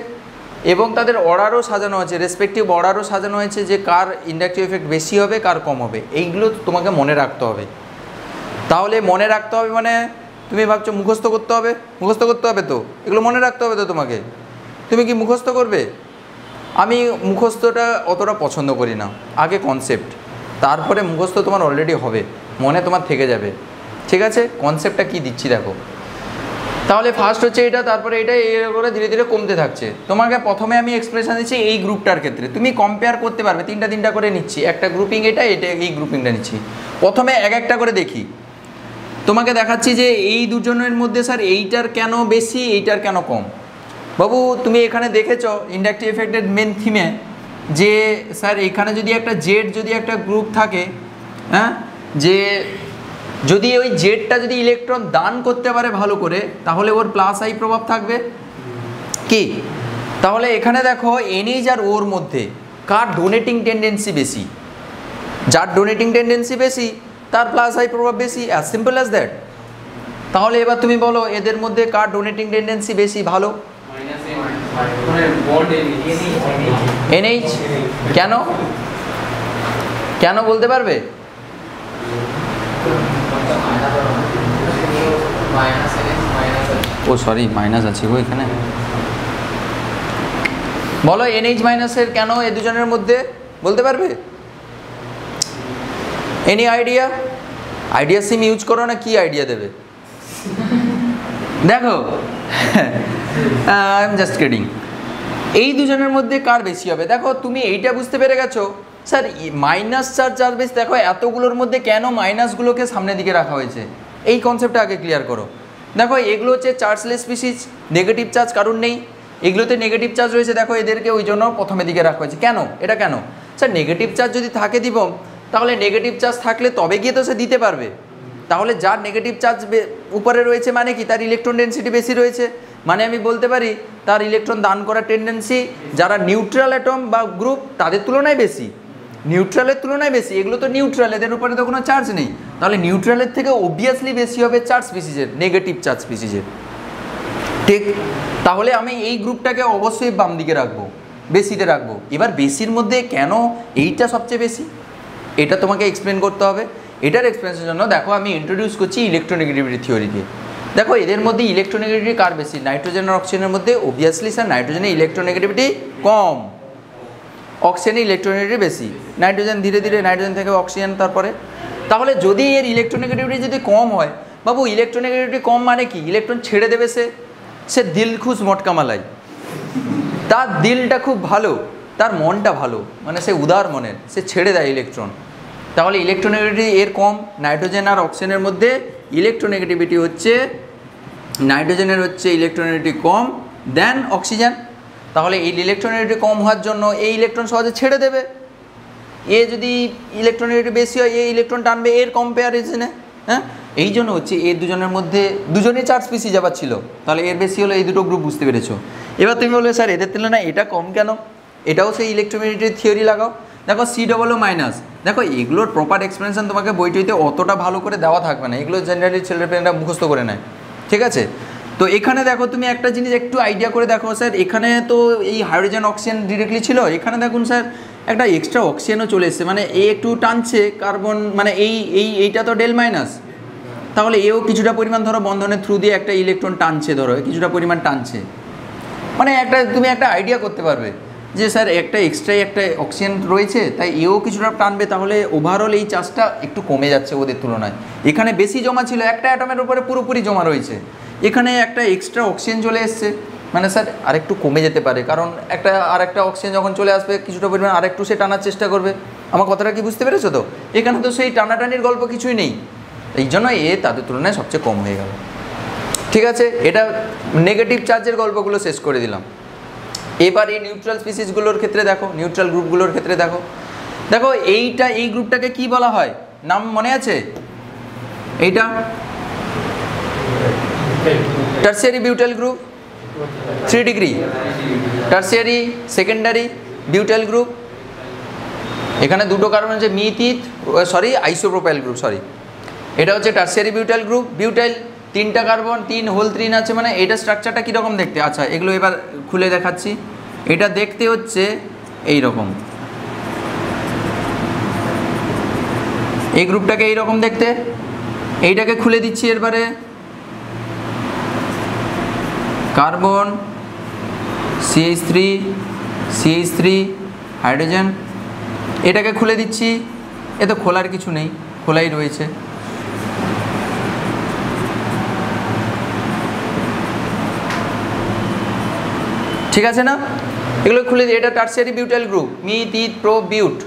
এবং তাদের অর্ডারও সাজানো আছে, রেসপেক্টিভ অর্ডারও সাজানো হয়েছে যে কার ইন্ডাকটিভ এফেক্ট বেশি হবে কার কম হবে, এইগুলো তোমাকে মনে রাখতে হবে। তাহলে মনে রাখতে হবে মানে তুমি ভাবছো মুখস্থ করতে হবে, মুখস্থ করতে হবে তো? এগুলো মনে রাখতে হবে তো তোমাকে? তুমি কি মুখস্থ করবে? আমি মুখস্থটা অতটা পছন্দ করি না, আগে কনসেপ্ট, তারপরে মুখস্থ তোমার অলরেডি হবে, মনে তোমার থেকে যাবে, ঠিক আছে? কনসেপ্টটা কি দিচ্ছি দেখো। তাহলে ফার্স্ট হচ্ছে এটা, তারপরে এটা, এর করে ধীরে ধীরে কমতে থাকছে। তোমাকে প্রথমে আমি এক্সপ্রেশন দিচ্ছি এই গ্রুপটার ক্ষেত্রে, তুমি কম্পেয়ার করতে পারবে। তিনটা করে নিচ্ছি, একটা গ্রুপিং এটা এই গ্রুপিংটা নিচ্ছি। প্রথমে একটা করে দেখি, তোমাকে দেখাচ্ছি যে এই দুজনের মধ্যে স্যার এইটার কেন বেশি এইটার কেন কম। बाबू तुम्हें एखाने देखेछो इंडक्टिव एफेक्टेड मेन थीमे जे सर एखाने जोदि एकटा जेड जोदि एकटा ग्रुप थाके हाँ जे जोदि ओई जेडटा जोदि इलेक्ट्रन दान करते पारे भालो करे ताहले ओर प्लस आई प्रभाव थाकबे कि ताहले एखाने देखो एनएच आर ओर मध्य कार डोनेटिंग टेंडेंसि बेसि जार डोनेटिंग टेंडेंसि बेसि तार प्लस आई प्रभाव बेसि एज सिम्पल एज दैट। তাহলে এবার তুমি বলো এদের মধ্যে কার ডোনেটিং টেন্ডেন্সি বেশি ভালো? NH কেন কেন বলতে পারবে? ও সরি মাইনাস আছে গো এখানে। বলো NH মাইনাসের কেন এই দুজনের মধ্যে বলতে পারবে? Any idea? আইডিয়া সিম ইউজ করো না কি আইডিয়া দেবে? देखो आई एम जस्ट किडिंग। এই দুজনের মধ্যে কার বেশি হবে? দেখো তুমি এইটা বুঝতে পেরে গেছো স্যার মাইনাস চার্জ আর বেশি। দেখো এতগুলোর মধ্যে কেন মাইনাসগুলোকে সামনের দিকে রাখা হয়েছে এই কনসেপ্টটা আগে ক্লিয়ার করো। দেখো এগুলো হচ্ছে চার্জলেস স্পিসিস, নেগেটিভ চার্জ কারণ নেই, এগুলোতে নেগেটিভ চার্জ রয়েছে। দেখো এদেরকে ওই জন্য প্রথমের দিকে রাখা হয়েছে কেন? এটা কেন স্যার নেগেটিভ চার্জ যদি থাকে দিব তাহলে নেগেটিভ চার্জ থাকলে তবে গিয়ে তো সে দিতে পারবে। তাহলে যার নেগেটিভ চার্জ উপরে রয়েছে মানে কি তার ইলেকট্রন ডেনসিটি বেশি রয়েছে, মানে আমি বলতে পারি তার ইলেকট্রন দান করার টেন্ডেন্সি যারা নিউট্রাল অ্যাটম বা গ্রুপ তাদের তুলনায় বেশি, নিউট্রালের তুলনায় বেশি। এগুলো তো নিউট্রাল, এদের উপরে তো কোনো চার্জ নেই, তাহলে নিউট্রালের থেকে অবভিয়াসলি বেশি হবে চার্জ স্পিসিসের, নেগেটিভ চার্জ স্পিসিসের। ঠিক তাহলে আমি এই গ্রুপটাকে অবশ্যই বাম দিকে রাখবো, বেশিতে রাখবো। এবার বেশির মধ্যে কেন এইটা সবচেয়ে বেশি এটা তোমাকে এক্সপ্লেন করতে হবে। এটার এক্সপ্লেনেশনের জন্য দেখো আমি ইন্ট্রোডিউস করছি ইলেকট্রোনেগেটিভিটি থিওরিকে। দেখো এদের মধ্যে ইলেকট্রোনেগেটিভিটি কার বেশি? নাইট্রোজেন আর অক্সিজেনের মধ্যে অবভিয়াসলি স্যার নাইট্রোজেনে ইলেকট্রোনেগেটিভিটি কম, অক্সিজেনে ইলেকট্রোনেগেটিভিটি বেশি। নাইট্রোজেন ধীরে ধীরে নাইট্রোজেন থেকে অক্সিজেন, তারপরে তাহলে যদি এর ইলেকট্রোনেগেটিভিটি যদি কম হয় বাবু ইলেকট্রোনেগেটিভিটি কম মানে কি ইলেকট্রন ছেড়ে দেবে, সে দিলখুশ মটকামালাই, তার দিলটা খুব ভালো, তার মনটা ভালো, মানে সে উদার মনের, সে ছেড়ে দেয় ইলেকট্রন। তাহলে ইলেকট্রোনেগেটিভিটি এর কম। নাইট্রোজেন আর অক্সিজেনের মধ্যে ইলেকট্রোনেগেটিভিটি হচ্ছে নাইট্রোজেনের হচ্ছে ইলেকট্রোনেগেটিভিটি কম দেন অক্সিজেন। তাহলে এই ইলেকট্রোনেগেটিভিটি কম হওয়ার জন্য এই ইলেকট্রন সহজে ছেড়ে দেবে। এ যদি ইলেকট্রোনেগেটিভিটি বেশি হয় এই ইলেকট্রন টানবে এর কম্প্যারিজনে, হ্যাঁ এই জন্য হচ্ছে এ দুজনের মধ্যে দুজনেই চার্জ স্পিসিস যাবার ছিল, তাহলে এর বেশি হলো। এই দুটো গ্রুপ বুঝতে পেরেছো। এবার তুমি বললে স্যার এদের তুলনায় এটা কম কেন? এটাও সেই ইলেকট্রোনেগেটিভিটি থিওরি লাগাও। দেখো COO মাইনাস, দেখো এগুলোর প্রপার এক্সপ্লেনেশন তোমাকে বইটিতে অতটা ভালো করে দেওয়া থাকবে না, এগুলো জেনারেলি ছেলেপেলেরা মুখস্থ করে নেয়। ঠিক আছে তো এখানে দেখো তুমি একটা জিনিস একটু আইডিয়া করে দেখো স্যার এখানে তো এই হাইড্রোজেন অক্সিজেন ডিরেক্টলি ছিল, এখানে দেখুন স্যার একটা এক্সট্রা অক্সিজেনও চলে এসছে, মানে এ একটু টানছে কার্বন, মানে এই এই এইটা তো ডেল মাইনাস, তাহলে এও কিছুটা পরিমাণ ধরো বন্ধনের থ্রু দিয়ে একটা ইলেকট্রন টানছে, ধরো কিছুটা পরিমাণ টানছে, মানে একটা তুমি একটা আইডিয়া করতে পারবে যে স্যার একটা এক্সট্রাই একটা অক্সিজেন রয়েছে তাই এও কিছুটা টানবে, তাহলে ওভারঅল এই চার্জটা একটু কমে যাচ্ছে ওদের তুলনায়। এখানে বেশি জমা ছিল একটা অ্যাটমের উপরে পুরোপুরি জমা রয়েছে, এখানে একটা এক্সট্রা অক্সিজেন চলে এসছে, মানে স্যার আরেকটু কমে যেতে পারে, কারণ একটা আর একটা অক্সিজেন যখন চলে আসবে কিছুটা পরিমাণ আরেকটু সে টানার চেষ্টা করবে। আমার কথাটা কি বুঝতে পেরেছো তো? এখানে তো সেই টানাটানির গল্প কিছুই নেই, এই জন্য এ তাদের তুলনায় সবচেয়ে কম হয়ে গেল। ঠিক আছে এটা নেগেটিভ চার্জের গল্পগুলো শেষ করে দিলাম। এবার এই নিউট্রাল স্পিসিসগুলোর ক্ষেত্রে দেখো, নিউট্রাল গ্রুপগুলোর ক্ষেত্রে দেখো, দেখো এইটা এই গ্রুপটাকে কি বলা হয় নাম মনে আছে? এইটা tertiary butyl group 3 degree, tertiary secondary butyl group. এখানে দুটো কারণ হচ্ছে মিথিত সরি আইসোপ্রোপাইল গ্রুপ সরি, এটা হচ্ছে টারশিয়ারি বিউটাইল গ্রুপ। বিউটাইল 3টা কার্বন 3 হোল 3 আছে, মানে এটা স্ট্রাকচারটা কীরকম দেখতে? আচ্ছা এগুলো এবার খুলে দেখাচ্ছি। এটা দেখতে হচ্ছে এই রকম, এই গ্রুপটাকে এই রকম দেখতে। এইটাকে খুলে দিচ্ছি, এরপরে কার্বন CH3 হাইড্রোজেন, এটাকে খুলে দিচ্ছি, এ তো খোলার কিছু নেই খোলাই রয়েছে। ঠিক আছে না, এগুলো খুলে দিই। এটা টারশিয়ারি বিউটাইল গ্রুপ মিথিত প্রোবিউট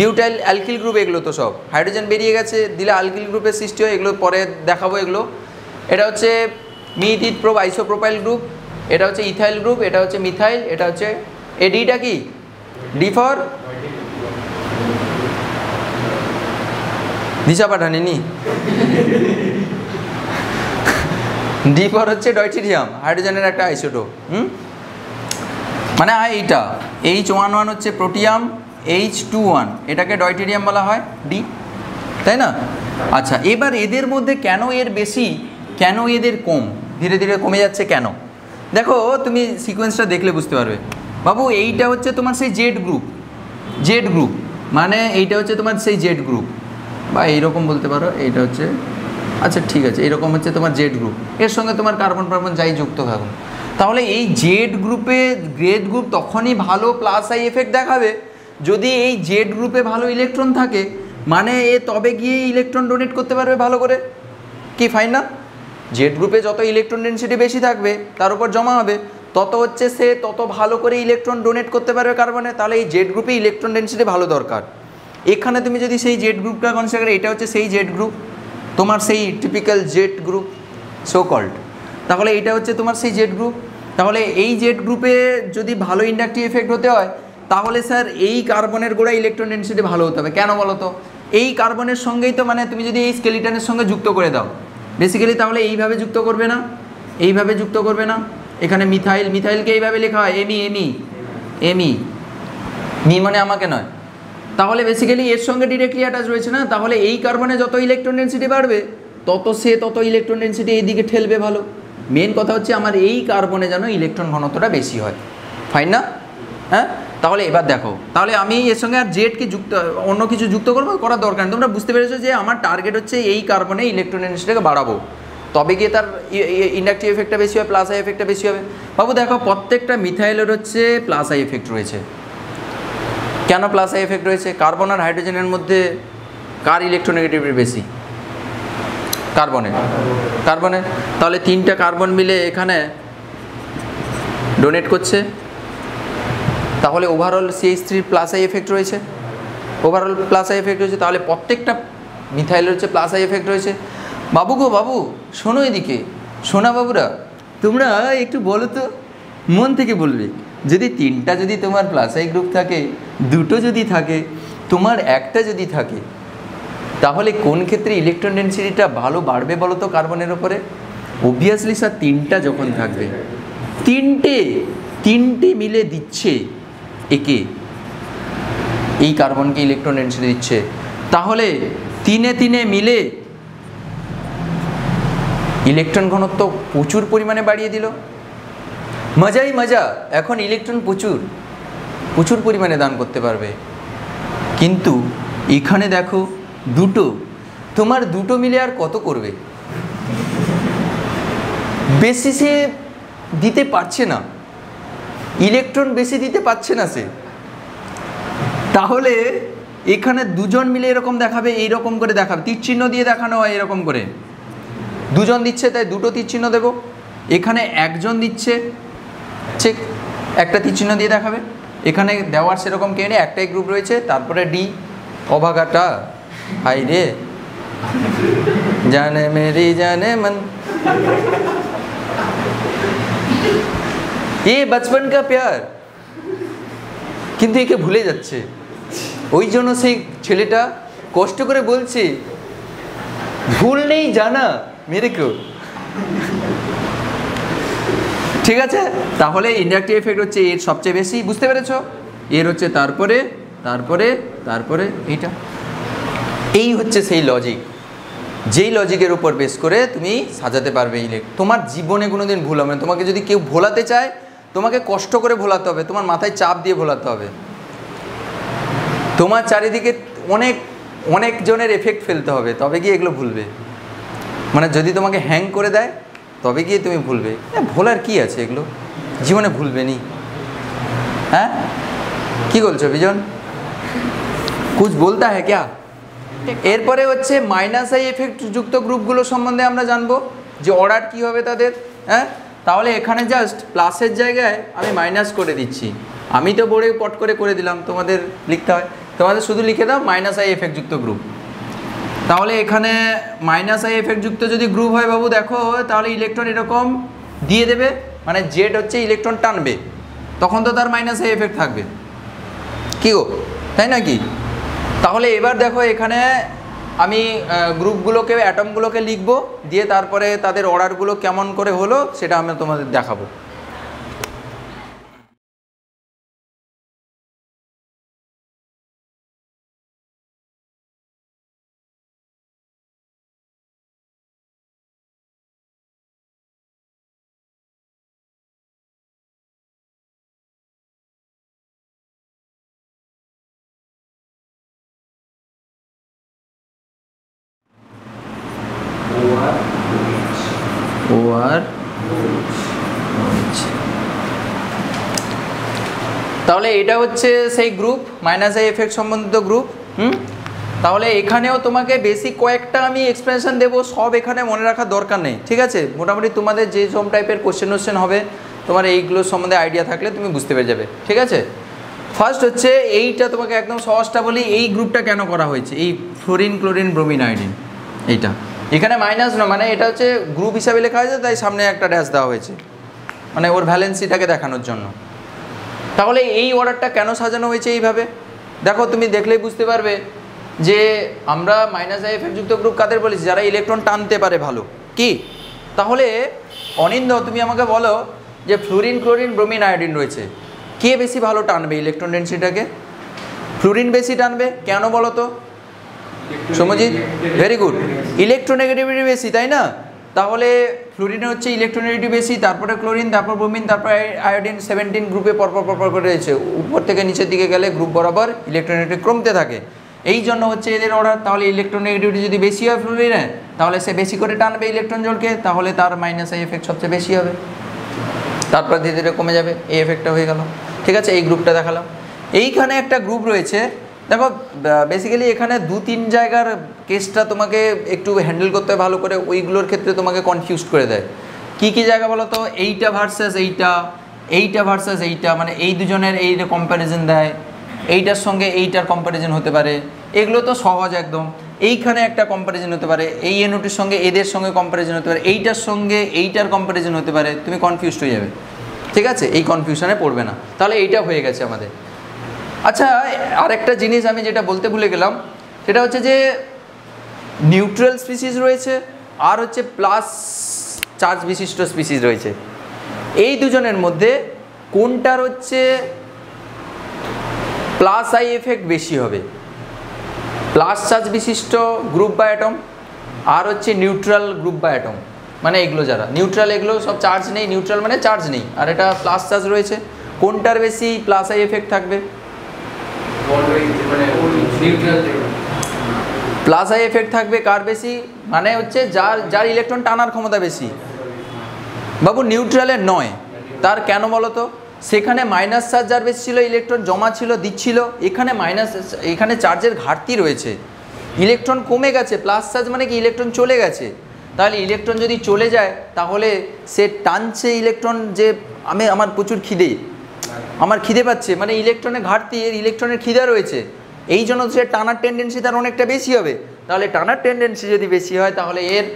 বিউটাইল অ্যালকিল গ্রুপ, এগুলো তো সব হাইড্রোজেন বেরিয়ে গেছে দিলে অ্যালকিল গ্রুপের সৃষ্টি হয়, এগুলো পরে দেখাবো এগুলো। এটা হচ্ছে মিথিত প্রো আইসোপ্রোপাইল গ্রুপ। এটা হচ্ছে ইথাইল গ্রুপ, এটা হচ্ছে মিথাইল, এটা হচ্ছে এ ডিটা কি ডি ফর দিশা পাঠানি নি ডি ফর হচ্ছে ডয়টেরিয়াম হাইড্রোজেনের একটা আইসোটোপ। মানে এইটা H11 হচ্ছে প্রোটিয়াম, H21 এটাকে ডয়টেরিয়াম বলা হয় ডি, তাই না? আচ্ছা এবার এদের মধ্যে কেন এর বেশি কেন এদের কম, ধীরে ধীরে কমে যাচ্ছে কেন? দেখো তুমি সিকোয়েন্সটা দেখলে বুঝতে পারবে। বাবু এইটা হচ্ছে তোমার সেই জেড গ্রুপ, জেড গ্রুপ মানে এইটা হচ্ছে তোমার সেই জেড গ্রুপ বা এইরকম বলতে পারো, এইটা হচ্ছে আচ্ছা ঠিক আছে এইরকম হচ্ছে তোমার জেড গ্রুপ, এর সঙ্গে তোমার কার্বন কার্বন যাই যুক্ত থাকুন। তাহলে এই জেড গ্রুপে গ্রেড গ্রুপ তখনই ভালো প্লাস আই এফেক্ট দেখাবে যদি এই জেড গ্রুপে ভালো ইলেকট্রন থাকে, মানে এ তবে গিয়ে ইলেকট্রন ডোনেট করতে পারবে ভালো করে, কি ফাইন না? জেড গ্রুপে যত ইলেকট্রন ডেন্সিটি বেশি থাকবে তার উপর জমা হবে, তত হচ্ছে সে তত ভালো করে ইলেকট্রন ডোনেট করতে পারবে কার্বনে। তাহলে এই জেড গ্রুপে ইলেকট্রন ডেন্সিটি ভালো দরকার। এখানে তুমি যদি সেই জেড গ্রুপটা কনসিডার করো, এটা হচ্ছে সেই জেড গ্রুপ তোমার সেই typical Z group so called, তাহলে এটা হচ্ছে তোমার সেই জেড গ্রুপ। তাহলে এই জেড গ্রুপে যদি ভালো ইন্ডাকটিভ এফেক্ট হতে হয় তাহলে স্যার এই কার্বনের গোড়া ইলেকট্রন ডেন্সিটি ভালো হতে হবে। কেন বলো তো? এই কার্বনের সঙ্গেই তো মানে তুমি যদি এই স্কেলিটনের সঙ্গে যুক্ত করে দাও বেসিক্যালি, তাহলে এইভাবে যুক্ত করবে না, এইভাবে যুক্ত করবে না। এখানে মিথাইল, মিথাইলকে এইভাবে লেখা হয় এমি এমি এমি মি মানে আমাকে নয়। তাহলে বেসিক্যালি এর সঙ্গে ডিরেক্টলি অ্যাটাচ রয়েছে না, তাহলে এই কার্বনে যত ইলেকট্রন ডেন্সিটি বাড়বে তত সে তত ইলেকট্রন ডেন্সিটি এইদিকে ঠেলবে ভালো। মেন কথা হচ্ছে আমার এই কার্বনে যেন ইলেকট্রন ঘনত্বটা বেশি হয়, ফাইন না? হ্যাঁ তাহলে এবার দেখো, তাহলে আমি এর সঙ্গে আর জেডকে যুক্ত অন্য কিছু যুক্ত করবো, করার দরকার নেই। তোমরা বুঝতে পেরেছো যে আমার টার্গেট হচ্ছে এই কার্বনে ইলেকট্রন ডেন্সিটিকে বাড়াবো, তবে গিয়ে তার ইন্ডাকটিভ এফেক্টটা বেশি হয়, প্লাস আই এফেক্টটা বেশি হবে। বাবু দেখো প্রত্যেকটা মিথাইলের হচ্ছে প্লাস আই এফেক্ট রয়েছে। কেন প্লাস আই এফেক্ট রয়েছে? কার্বন আর হাইড্রোজেনের মধ্যে কার ইলেকট্রোনেগেটিভিটি বেশি? কার্বনের, কার্বনের। তাহলে তিনটা কার্বন মিলে এখানে ডোনেট করছে, তাহলে overall CH3 plus I effect রয়েছে, ওভারঅল প্লাস আই এফেক্ট রয়েছে। তাহলে প্রত্যেকটা মিথাইলের হচ্ছে প্লাস আই এফেক্ট রয়েছে। বাবু গো বাবু শোনো, এদিকে সোনা বাবুরা তোমরা একটু বলো তো, মন থেকে বলবে, যদি তিনটা যদি তোমার প্লাস আই গ্রুপ থাকে, দুটো যদি থাকে, তোমার একটা যদি থাকে, তাহলে কোন ক্ষেত্রে ইলেকট্রন ডেন্সিটিটা ভালো বাড়বে বলো তো কার্বনের ওপরে? অবভিয়াসলি স্যার তিনটা যখন থাকবে, তিনটে মিলে দিচ্ছে একে, এই কার্বনকে ইলেকট্রন ডেন্সিটি দিচ্ছে, তাহলে তিনে তিনে মিলে ইলেকট্রন ঘনত্ব প্রচুর পরিমাণে বাড়িয়ে দিল। মজাই মজা, এখন ইলেকট্রন প্রচুর প্রচুর পরিমাণে দান করতে পারবে। কিন্তু এখানে দেখো দুটো, তোমার দুটো মিলে আর কত করবে? বেশি সে দিতে পারছে না, ইলেকট্রন বেশি দিতে পারছে না সে। তাহলে এখানে দুজন মিলে এরকম দেখাবে, এইরকম করে দেখাবে, তীরচিহ্ন দিয়ে দেখানো হয় এরকম করে। দুজন দিচ্ছে তাই দুটো তীরচিহ্ন দেব, এখানে একজন দিচ্ছে ঠিক একটা তীরচিহ্ন দিয়ে দেখাবে। এখানে দেওয়ার সেরকম কেউ নেই, একটাই গ্রুপ রয়েছে, তারপরে ডি অভাগাটা হাই রে জানে মেরি জানে মন এ বচপন কা প্যার, কিন্তু একে ভুলে যাচ্ছে। ওই জন্য সেই ছেলেটা কষ্ট করে বলছে, ভুল নেই জানা মেরে কেউ, ঠিক আছে? তাহলে ইন্ডাকটিভ এফেক্ট হচ্ছে এর সবচেয়ে বেশি, বুঝতে পেরেছ? এর হচ্ছে তারপরে তারপরে তারপরে এইটা, এই হচ্ছে সেই লজিক যেই লজিকের উপর বেস করে তুমি সাজাতে পারবে ইলেকট্রন। তোমার জীবনে কোনো দিন ভুল হবে না। তোমাকে যদি কেউ ভোলাতে চায় তোমাকে কষ্ট করে ভোলাতে হবে, তোমার মাথায় চাপ দিয়ে ভোলাতে হবে। তোমার চারিদিকে অনেক অনেক জনের এফেক্ট ফেলতে হবে, তবে গিয়ে এগুলো ভুলবে। মানে যদি তোমাকে হ্যাং করে দেয় তবে গিয়ে তুমি ভুলবে, ভোলার কি আছে, এগুলো জীবনে ভুলবে নি। হ্যাঁ কি বলছো বিজন, কুছ বলতা হ্যাঁ ক্যা? এরপরে হচ্ছে মাইনাস আই এফেক্ট যুক্ত গ্রুপগুলো সম্বন্ধে আমরা জানবো যে অর্ডার কী হবে তাদের। হ্যাঁ তাহলে এখানে জাস্ট প্লাসের জায়গায় আমি মাইনাস করে দিচ্ছি, আমি তো বোর্ডে পট করে করে দিলাম, তোমাদের লিখতে হয়, তোমাদের শুধু লিখে দাও মাইনাস আই এফেক্ট যুক্ত গ্রুপ। তাহলে এখানে মাইনাস আই এফেক্ট যুক্ত যদি গ্রুপ হয় বাবু দেখো, তাহলে ইলেকট্রন এরকম দিয়ে দেবে, माने जेड होच्छे इलेक्ट्रन टानबे तखन तो तार माइनस ए इफेक्ट थाकबे कि गो ताई नाकि ताहले एबार देखो एखाने आमी ग्रुपगुलोके एटमगुलोके लिखबो दिये तारपरे तादेर अर्डारगुलो केमन करे हलो सेटा आमि तोमादेर देखाबो। তাহলে এটা হচ্ছে সেই গ্রুপ মাইনাস আই এফেক্ট সম্বন্ধিত গ্রুপ। তাহলে এখানেও তোমাকে বেসিক কয়েকটা আমি এক্সপ্রেশন দেব, সব এখানে মনে রাখা দরকার নেই, ঠিক আছে? মোটামুটি তোমাদের যে সব টাইপের কোশ্চেন হবে তোমার এইগুলো সম্বন্ধে আইডিয়া থাকলে তুমি বুঝতে পেরে যাবে, ঠিক আছে? ফার্স্ট হচ্ছে এইটা তোমাকে একদম সহজটা বলি, এই গ্রুপটা কেন করা হয়েছে, এই ফ্লোরিন ক্লোরিন ব্রোমিন আয়োডিন, এইটা এখানে মাইনাস না, মানে এটা হচ্ছে গ্রুপ হিসাবে লেখা হয়েছে তাই সামনে একটা ড্যাশ দেওয়া হয়েছে, মানে ওর ভ্যালেন্সিটাকে দেখানোর জন্য। তাহলে এই অর্ডারটা কেন সাজানো হয়েছে এইভাবে দেখো, তুমি দেখলেই বুঝতে পারবে যে আমরা মাইনাস আই এফেক্ট যুক্ত গ্রুপ কাদের বলেছি, যারা ইলেকট্রন টানতে পারে ভালো কি। তাহলে অনিন্দ তুমি আমাকে বলো যে ফ্লোরিন ক্লোরিন ব্রোমিন আয়োডিন রয়েছে, কে বেশি ভালো টানবে ইলেকট্রন ডেন্সিটাকে? ফ্লোরিন বেশি টানবে, কেন বলো তো সমজিৎ? ভেরি গুড, ইলেকট্রোনেগেটিভিটি বেশি, তাই না? তাহলে ফ্লোরিনে হচ্ছে ইলেকট্রোনেগেটিভিটি বেশি, তারপরে ক্লোরিন, তারপর ব্রোমিন, তারপর আয়োডিন, 17 গ্রুপে পরপর পরপর করে রয়েছে, উপর থেকে নিচের দিকে গেলে গ্রুপ বরাবর ইলেকট্রোনেগেটিভিটি ক্রমতে থাকে, এই জন্য হচ্ছে এদের অর্ডার। তাহলে ইলেকট্রোনেগেটিভিটি যদি বেশি হয় ফ্লোরিনে তাহলে সে বেশি করে টানবে ইলেকট্রন জোড়কে, তাহলে তার মাইনাস আই এফেক্ট সবচেয়ে বেশি হবে, তারপর ধীরে ধীরে কমে যাবে, এই এফেক্টটা হয়ে গেল, ঠিক আছে? এই গ্রুপটা দেখালাম। এইখানে একটা গ্রুপ রয়েছে দেখো, বেসিক্যালি এখানে দু তিন জায়গার কেসটা তোমাকে একটু হ্যান্ডেল করতে হয় ভালো করে, ওইগুলোর ক্ষেত্রে তোমাকে কনফিউজ করে দেয়। কি কি জায়গা বলো তো, এইটা ভার্সেস এইটা, এইটা ভার্সেস এইটা, মানে এই দুজনের এইটা কম্প্যারিজন দেয়, এইটার সঙ্গে এইটার কম্প্যারিজন হতে পারে, এগুলো তো সহজ একদম। এইখানে একটা কম্প্যারিজন হতে পারে, এই এনওটির সঙ্গে এদের সঙ্গে কম্প্যারিজন হতে পারে, এইটার সঙ্গে এইটার কম্প্যারিজন হতে পারে, তুমি কনফিউজড হয়ে যাবে, ঠিক আছে? এই কনফিউশনে পড়বে না। তাহলে এইটা হয়ে গেছে আমাদের। আচ্ছা আরেকটা জিনিস আমি যেটা বলতে ভুলে গেলাম, সেটা হচ্ছে যে নিউট্রাল স্পিসিস রয়েছে আর হচ্ছে প্লাস চার্জ বিশিষ্ট স্পিসিস রয়েছে, এই দুজনের মধ্যে কোনটার হচ্ছে প্লাস আই এফেক্ট বেশি হবে? প্লাস চার্জ বিশিষ্ট গ্রুপ বা অ্যাটম আর হচ্ছে নিউট্রাল গ্রুপ বা অ্যাটম, মানে এগুলো যারা নিউট্রাল, এগুলো সব চার্জ নেই, নিউট্রাল মানে চার্জ নেই, আর এটা প্লাস চার্জ রয়েছে, কোনটার বেশি প্লাস আই এফেক্ট থাকবে? প্লাস আই এফেক্ট থাকবে কার বেশি, মানে হচ্ছে যার যার ইলেকট্রন টানার ক্ষমতা বেশি, বাবু নিউট্রালের নয়, তার কেন বলো তো? সেখানে মাইনাস চার্জ যার বেশি ছিল, ইলেকট্রন জমা ছিল দিচ্ছিল, এখানে মাইনাস, এখানে চার্জের ঘাটতি রয়েছে, ইলেকট্রন কমে গেছে, প্লাস চার্জ মানে কি ইলেকট্রন চলে গেছে, তাহলে ইলেকট্রন যদি চলে যায় তাহলে সে টানছে ইলেকট্রন, যে আমি আমার প্রচুর খিদে, আমার খিদে পাচ্ছে, মানে ইলেকট্রনের ঘাটতি, এর ইলেকট্রনের খিদা রয়েছে, এই জন্য সে টানার টেন্ডেন্সি তার অনেকটা বেশি হবে। তাহলে টানার টেন্ডেন্সি যদি বেশি হয় তাহলে এর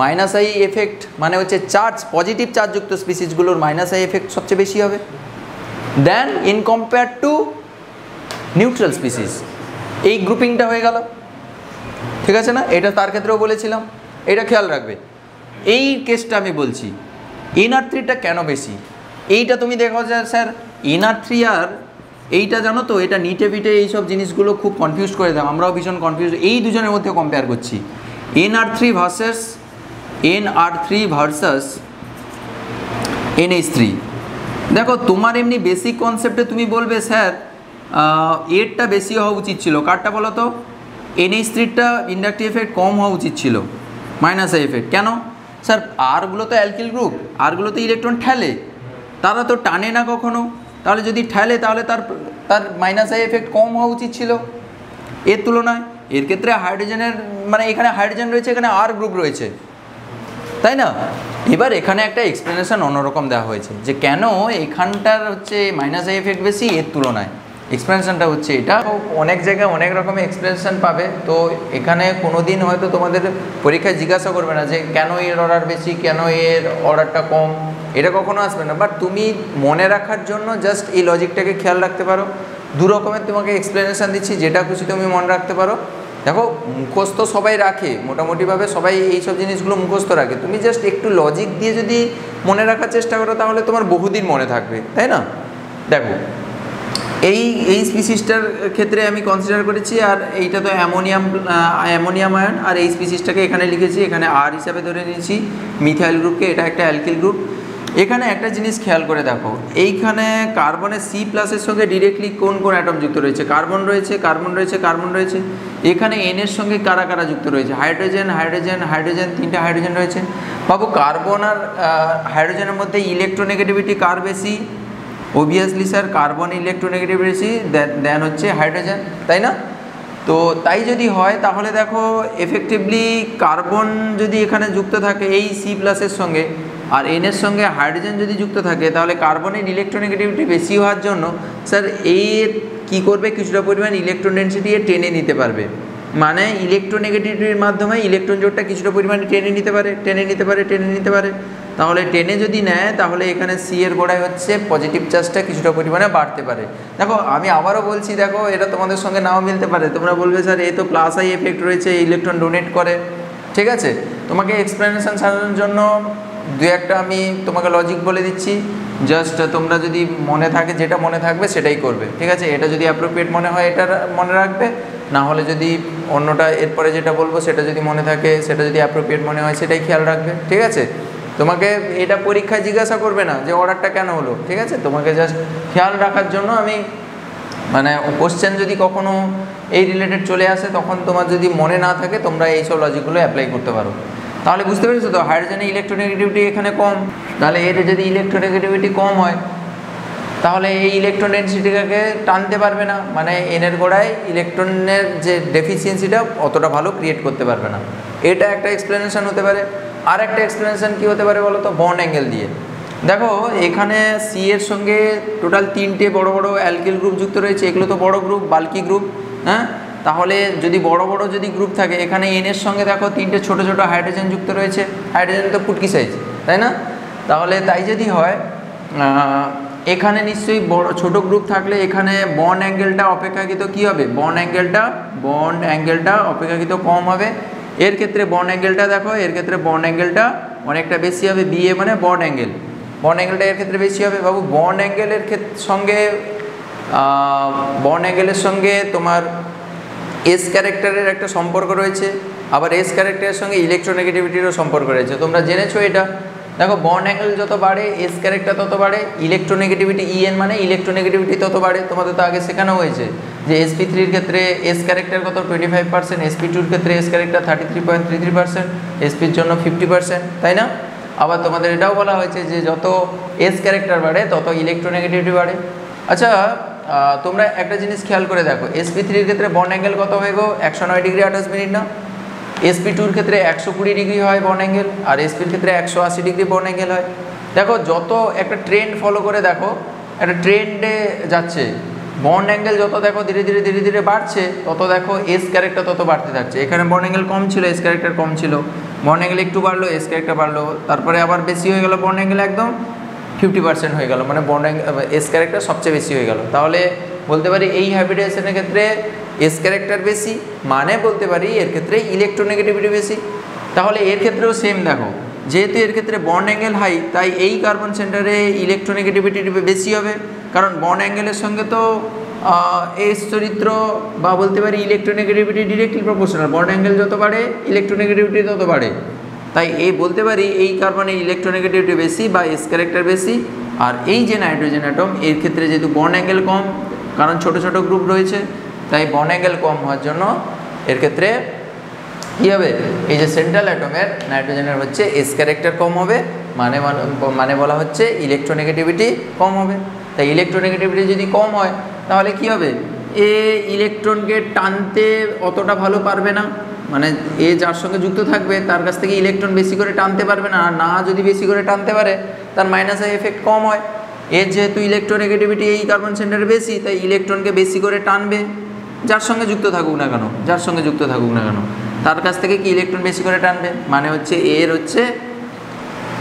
মাইনাস আই এফেক্ট, মানে হচ্ছে চার্জ পজিটিভ চার্জযুক্ত স্পিসিসগুলোর মাইনাস আই এফেক্ট সবচেয়ে বেশি হবে then in compare to neutral species. এই গ্রুপিংটা হয়ে গেল, ঠিক আছে না? এটা তার ক্ষেত্রেও বলেছিলাম, এটা খেয়াল রাখবে। এই কেসটা আমি বলছি NR3টা কেন বেশি, এইটা তুমি দেখো যে স্যার NR3 আর এইটা জানো তো, এটা নিটে ভিটে এইসব জিনিসগুলো খুব কনফিউজ করে দেয়, আমরাও ভীষণ কনফিউজ, এই দুজনের মধ্যে কম্পেয়ার করছি। NR3 versus NH3। দেখো তোমার এমনি বেসিক কনসেপ্টে তুমি বলবে স্যার এরটা বেশি হওয়া উচিত ছিল, কারটা বলো তো? NH3টা ইন্ডাকটিভ এফেক্ট কম হওয়া উচিত ছিল, মাইনাস আই এফেক্ট। কেন স্যার? আরগুলো তো অ্যালকিল গ্রুপ, আরগুলো তো ইলেকট্রন ঠেলে, তারা তো টানে না কখনো, তাহলে যদি ঠেলে তাহলে তার তার মাইনাস আই এফেক্ট কম হওয়া উচিত ছিল এর তুলনায়। এর ক্ষেত্রে হাইড্রোজেনের, মানে এখানে হাইড্রোজেন রয়েছে, এখানে আর গ্রুপ রয়েছে, তাই না? এবার এখানে একটা এক্সপ্লেনেশন অন্যরকম দেওয়া হয়েছে যে কেন এখানটার হচ্ছে মাইনাস আই এফেক্ট বেশি এর তুলনায়। এক্সপ্লেনেশনটা হচ্ছে এটা, অনেক জায়গায় অনেক রকমের এক্সপ্লেনেশন পাবে, তো এখানে কোনো দিন হয়তো তোমাদের পরীক্ষায় জিজ্ঞাসা করবে না যে কেন এর অর্ডার বেশি, কেন এর অর্ডারটা কম, এটা কখনো আসবে না। বাট তুমি মনে রাখার জন্য জাস্ট এই লজিকটাকে খেয়াল রাখতে পারো। দু রকমের তোমাকে এক্সপ্লেনেশান দিচ্ছি, যেটা খুশি তুমি মনে রাখতে পারো। দেখো মুখস্থ সবাই রাখে, মোটামুটিভাবে সবাই এইসব জিনিসগুলো মুখস্থ রাখে। তুমি জাস্ট একটু লজিক দিয়ে যদি মনে রাখার চেষ্টা করো তাহলে তোমার বহুদিন মনে থাকবে, তাই না? দেখো এই এই স্পিসিসটার ক্ষেত্রে আমি কনসিডার করেছি, আর এইটা তো অ্যামোনিয়াম আয়ন, আর এই স্পিসিসটাকে এখানে লিখেছি, এখানে আর হিসাবে ধরে নিয়েছি মিথাইল গ্রুপকে, এটা একটা অ্যালকিল গ্রুপ। এখানে একটা জিনিস খেয়াল করে দেখো, এইখানে কার্বনের সি প্লাসের সঙ্গে ডিরেক্টলি কোন কোন অ্যাটম যুক্ত রয়েছে? কার্বন রয়েছে, কার্বন রয়েছে, কার্বন রয়েছে। এখানে এনের সঙ্গে কারা কারা যুক্ত রয়েছে? হাইড্রোজেন, হাইড্রোজেন, হাইড্রোজেন, তিনটে হাইড্রোজেন রয়েছে। বাবু কার্বন আর হাইড্রোজেনের মধ্যে ইলেকট্রোনেগেটিভিটি কার বেশি? অবভিয়াসলি স্যার কার্বন ইলেকট্রোনেগেটিভ বেশি দেন হচ্ছে হাইড্রোজেন, তাই না? তো তাই যদি হয় তাহলে দেখো এফেক্টিভলি কার্বন যদি এখানে যুক্ত থাকে এই সি প্লাসের সঙ্গে আর এনের সঙ্গে হাইড্রোজেন যদি যুক্ত থাকে, তাহলে কার্বনের ইলেকট্রোনেগেটিভিটি বেশি হওয়ার জন্য স্যার এই কী করবে, কিছুটা পরিমাণ ইলেকট্রোডেন্সিটি টেনে নিতে পারবে, মানে ইলেকট্রোনেগেটিভিটির মাধ্যমে ইলেকট্রন জোটটা কিছুটা পরিমাণে টেনে নিতে পারে। তাহলে টেনে যদি নেয় তাহলে এখানে সি এর গোড়ায় হচ্ছে পজিটিভ চার্জটা কিছুটা পরিমাণে বাড়তে পারে। দেখো আমি আবারও বলছি, দেখো এটা তোমাদের সঙ্গে নাও মিলতে পারে, তোমরা বলবে স্যার এ তো প্লাস আই এফেক্ট রয়েছে, ইলেকট্রন ডোনেট করে। ঠিক আছে, তোমাকে এক্সপ্লেনেশন সাজানোর জন্য দু একটা আমি তোমাকে লজিক বলে দিচ্ছি, জাস্ট তোমরা যদি মনে থাকে, যেটা মনে থাকবে সেটাই করবে। ঠিক আছে, এটা যদি অ্যাপ্রোপ্রিয়েট মনে হয় এটা মনে রাখবে, না হলে যদি অন্যটা এরপরে যেটা বলবো সেটা যদি মনে থাকে, সেটা যদি অ্যাপ্রোপ্রিয়েট মনে হয় সেটাই খেয়াল রাখবে। ঠিক আছে, তোমাকে এটা পরীক্ষায় জিজ্ঞাসা করবে না যে অর্ডারটা কেন হলো। ঠিক আছে, তোমাকে জাস্ট খেয়াল রাখার জন্য আমি মানে কোশ্চেন যদি কখনো এই রিলেটেড চলে আসে তখন তোমার যদি মনে না থাকে তোমরা এইসব লজিকগুলো অ্যাপ্লাই করতে পারো। তাহলে বুঝতে পেরেছো তো, হাইড্রোজেনের ইলেকট্রোনেগেটিভিটি এখানে কম, তাহলে এর যদি ইলেকট্রোনেগেটিভিটি কম হয় তাহলে এই ইলেকট্রন ডেন্সিটিটাকে টানতে পারবে না, মানে এনের গোড়ায় ইলেকট্রনের যে ডেফিসিয়েন্সিটা অতটা ভালো ক্রিয়েট করতে পারবে না। এটা একটা এক্সপ্লেনেশান হতে পারে। আর একটা এক্সপ্লেনেশান কী হতে পারে বলো তো, বন্ড অ্যাঙ্গেল দিয়ে। দেখো এখানে সি এর সঙ্গে টোটাল তিনটে বড় বড় অ্যালকিল গ্রুপ যুক্ত রয়েছে, এগুলো তো বড় গ্রুপ, বাল্কি গ্রুপ। হ্যাঁ, তাহলে যদি বড় যদি গ্রুপ থাকে, এখানে এনের সঙ্গে দেখো তিনটে ছোট হাইড্রোজেন যুক্ত রয়েছে, হাইড্রোজেন তো ফুটকি সাইজ, তাই না? তাহলে তাই যদি হয় এখানে নিশ্চয়ই ছোট গ্রুপ থাকলে এখানে বন্ড অ্যাঙ্গেলটা অপেক্ষাকৃত কম হবে। এর ক্ষেত্রে বন্ড অ্যাঙ্গেলটা দেখো, এর ক্ষেত্রে বন্ড অ্যাঙ্গেলটা অনেকটা বেশি হবে, বিএ মানে বন্ড অ্যাঙ্গেলটা এর ক্ষেত্রে বেশি হবে। বাবু বন্ড অ্যাঙ্গেলের সঙ্গে তোমার এস ক্যারেক্টারের একটা সম্পর্ক রয়েছে, আবার এস ক্যারেক্টারের সঙ্গে ইলেকট্রোনেগেটিভিটিরও সম্পর্ক রয়েছে, তোমরা জেনেছো এটা। দেখো বন্ড অ্যাঙ্গেল যত বাড়ে এস ক্যারেক্টার তত বাড়ে, ইলেকট্রোনেগেটিভিটি ইএন মানে ইলেকট্রোনেগেটিভিটি তত বাড়ে। তোমাদের তো আগে শেখানো হয়েছে যে sp3 ক্ষেত্রে এস ক্যারেক্টার কত 25%, sp2 ক্ষেত্রে এস ক্যারেক্টার 33.33%, sp-র জন্য 50%, তাই না? আবার তোমাদের এটাও বলা হয়েছে যে যত এস ক্যারেক্টার বাড়ে তত ইলেকট্রোনেগেটিভিটি বাড়ে। আচ্ছা তোমরা একটা জিনিস খেয়াল করে দেখো, sp3 ক্ষেত্রে বন্ড অ্যাঙ্গেল কত হয়ে গো, 109 ডিগ্রি 28 মিনিট না? sp2 ক্ষেত্রে 120 ডিগ্রি হয় বন্ড অ্যাঙ্গেল, আর sp-র ক্ষেত্রে 180 ডিগ্রি বন্ড অ্যাঙ্গেল হয়। দেখো যত একটা ট্রেন্ড ফলো করে দেখো, একটা ট্রেন্ডে যাচ্ছে, বন্ড অ্যাঙ্গেল যত দেখো ধীরে ধীরে বাড়ছে, তত দেখো এস ক্যারেক্টার তত বাড়তে থাকছে। এখানে বন্ড অ্যাঙ্গেল কম ছিল, এস ক্যারেক্টার কম ছিল, বন্ড অ্যাঙ্গেল একটু বাড়লো, এস ক্যারেক্টার বাড়লো, তারপরে আবার বেশি হয়ে গেল বন্ড অ্যাঙ্গেল, একদম 50% হয়ে গেল, মানে বন্ড অ্যাঙ্গেল এস ক্যারেক্টার সবচেয়ে বেশি হয়ে গেল। তাহলে বলতে পারি এই হাইব্রিডাইজেশনের ক্ষেত্রে এস ক্যারেক্টার বেশি, মানে বলতে পারি এর ক্ষেত্রে ইলেকট্রোনেগেটিভিটি বেশি। তাহলে এর ক্ষেত্রেও সেম, দেখো যেহেতু এর ক্ষেত্রে বন্ড অ্যাঙ্গেল হাই, তাই এই কার্বন সেন্টারে ইলেকট্রোনেগেটিভিটি বেশি হবে, কারণ বন্ড অ্যাঙ্গেলের সঙ্গে তো এস চরিত্র বা বলতে পারি electronegativity directly proportional, bond angle যত বাড়ে ইলেকট্রোনেগেটিভিটি তত বাড়ে। তাই এই বলতে পারি এই কার্বনের ইলেকট্রোনেগেটিভিটি বেশি বা এস ক্যারেক্টার বেশি। আর এই যে নাইট্রোজেন অ্যাটম, এর ক্ষেত্রে যেহেতু বন্ড অ্যাঙ্গেল কম, কারণ ছোট গ্রুপ রয়েছে, তাই বন্ড অ্যাঙ্গেল কম হওয়ার জন্য এর ক্ষেত্রে কী হবে, এই যে সেন্ট্রাল অ্যাটমের নাইট্রোজেনের হচ্ছে এস ক্যারেক্টার কম হবে, মানে বলা হচ্ছে ইলেকট্রোনেগেটিভিটি কম হবে। তাই ইলেকট্রোনেগেটিভিটি যদি কম হয় তাহলে কি হবে, এ ইলেকট্রনকে টানতে অতটা ভালো পারবে না, মানে এ যার সঙ্গে যুক্ত থাকবে তার কাছ থেকে ইলেকট্রন বেশি করে টানতে পারবে না। আর না যদি বেশি করে টানতে পারে তার মাইনাস আই এফেক্ট কম হয়, এর যেহেতু ইলেকট্রোনেগেটিভিটি এই কার্বন সেন্টারে বেশি, তাই ইলেকট্রনকে বেশি করে টানবে, যার সঙ্গে যুক্ত থাকুক না কেন তার কাছ থেকে কি ইলেকট্রন বেশি করে টানবে, মানে হচ্ছে এর হচ্ছে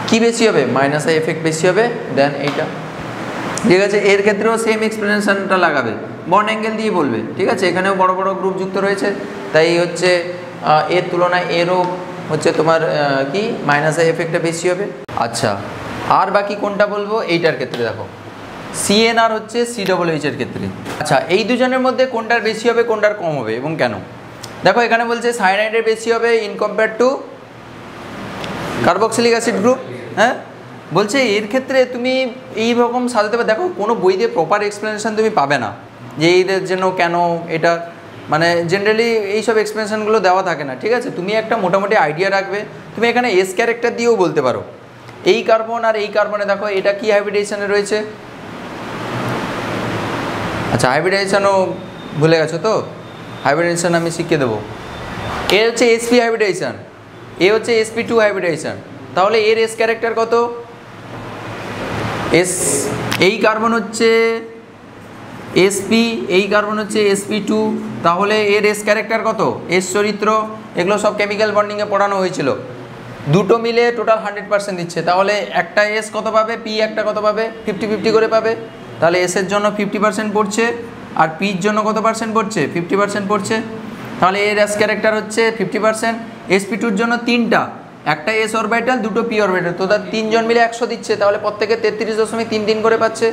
कि बेसि होबे माइनस आई इफेक्ट बेसि होबे देन एटा ठीक है। एर क्षेत्रों सेम एक्सप्लेनेशनटा लागाबे बॉन्ड एंगल दिए बोलबे ठीक है। एखानेओ बड़ बड़ ग्रुप जुक्त रयेछे ताई होच्छे एर तुलनाय एरो होच्छे तोमार कि माइनस आई इफेक्टटा बेसि होबे। अच्छा और बाकी कोनटा बोलबो एइटार क्षेत्रे देखो CNR होच्छे CHH एर क्षेत्रे। अच्छा एई दुजोनेर मध्ये कोनटार बेसि होबे कोनटार कम होबे एबं केन देखो एखाने बोलछे साइनाइडेर बेसि होबे in compare to carboxylic acid group हाँ बोलछे एर क्षेत्रे तुमी एई रकम साजाते देखो कोनो बोई दिये प्रपार एक्सप्लेनेशन तुमी पाबे ना जे एर जोन्नो केन एटा माने जेनारेलि एई सब एक्सप्लेनेशनगुलो देवा थाके ना ठीक आछे। तुमी एकटा मोटामोटी आइडिया राखबे तुमी एखाने एस क्यारेक्टर दियेओ बोलते पारो एई कार्बन और एई कार्बने देखो एटा कि हाइब्रिडाइजेशने रयेछे। अच्छा हाइब्रिडाइजेशनও भूले गेছো तो हाइब्रिडाइजेशन आमी शिखिয়ে देব। ए होच्छे एसपी हाइब्रिडाइजेशन ए होच्छे एसपी2 हाइब्रिडाइजेशन তাহলে এর এস ক্যারেক্টার কত এস এই কার্বন হচ্ছে এসপি এই কার্বন হচ্ছে এসপি2 তাহলে এর এস ক্যারেক্টার কত এস চরিত্র এগুলো সব কেমিক্যাল বন্ডিং এ পড়ানো হয়েছিল। দুটো মিলে টোটাল 100% দিচ্ছে তাহলে একটা এস কত পাবে পি একটা কত পাবে 50-50 করে পাবে তাহলে এস এর জন্য 50% পড়ছে और पिर जो कत परसेंट पड़े 50% पड़े ताहले एर एस क्यारेक्टर हे 50% एसपी2 जो तीन एक एस ऑर्बिटल दुटो पी ऑर्बिटल तो तीन जन मिले 100 दिच्छे प्रत्येके 33.33 करे पाच्छे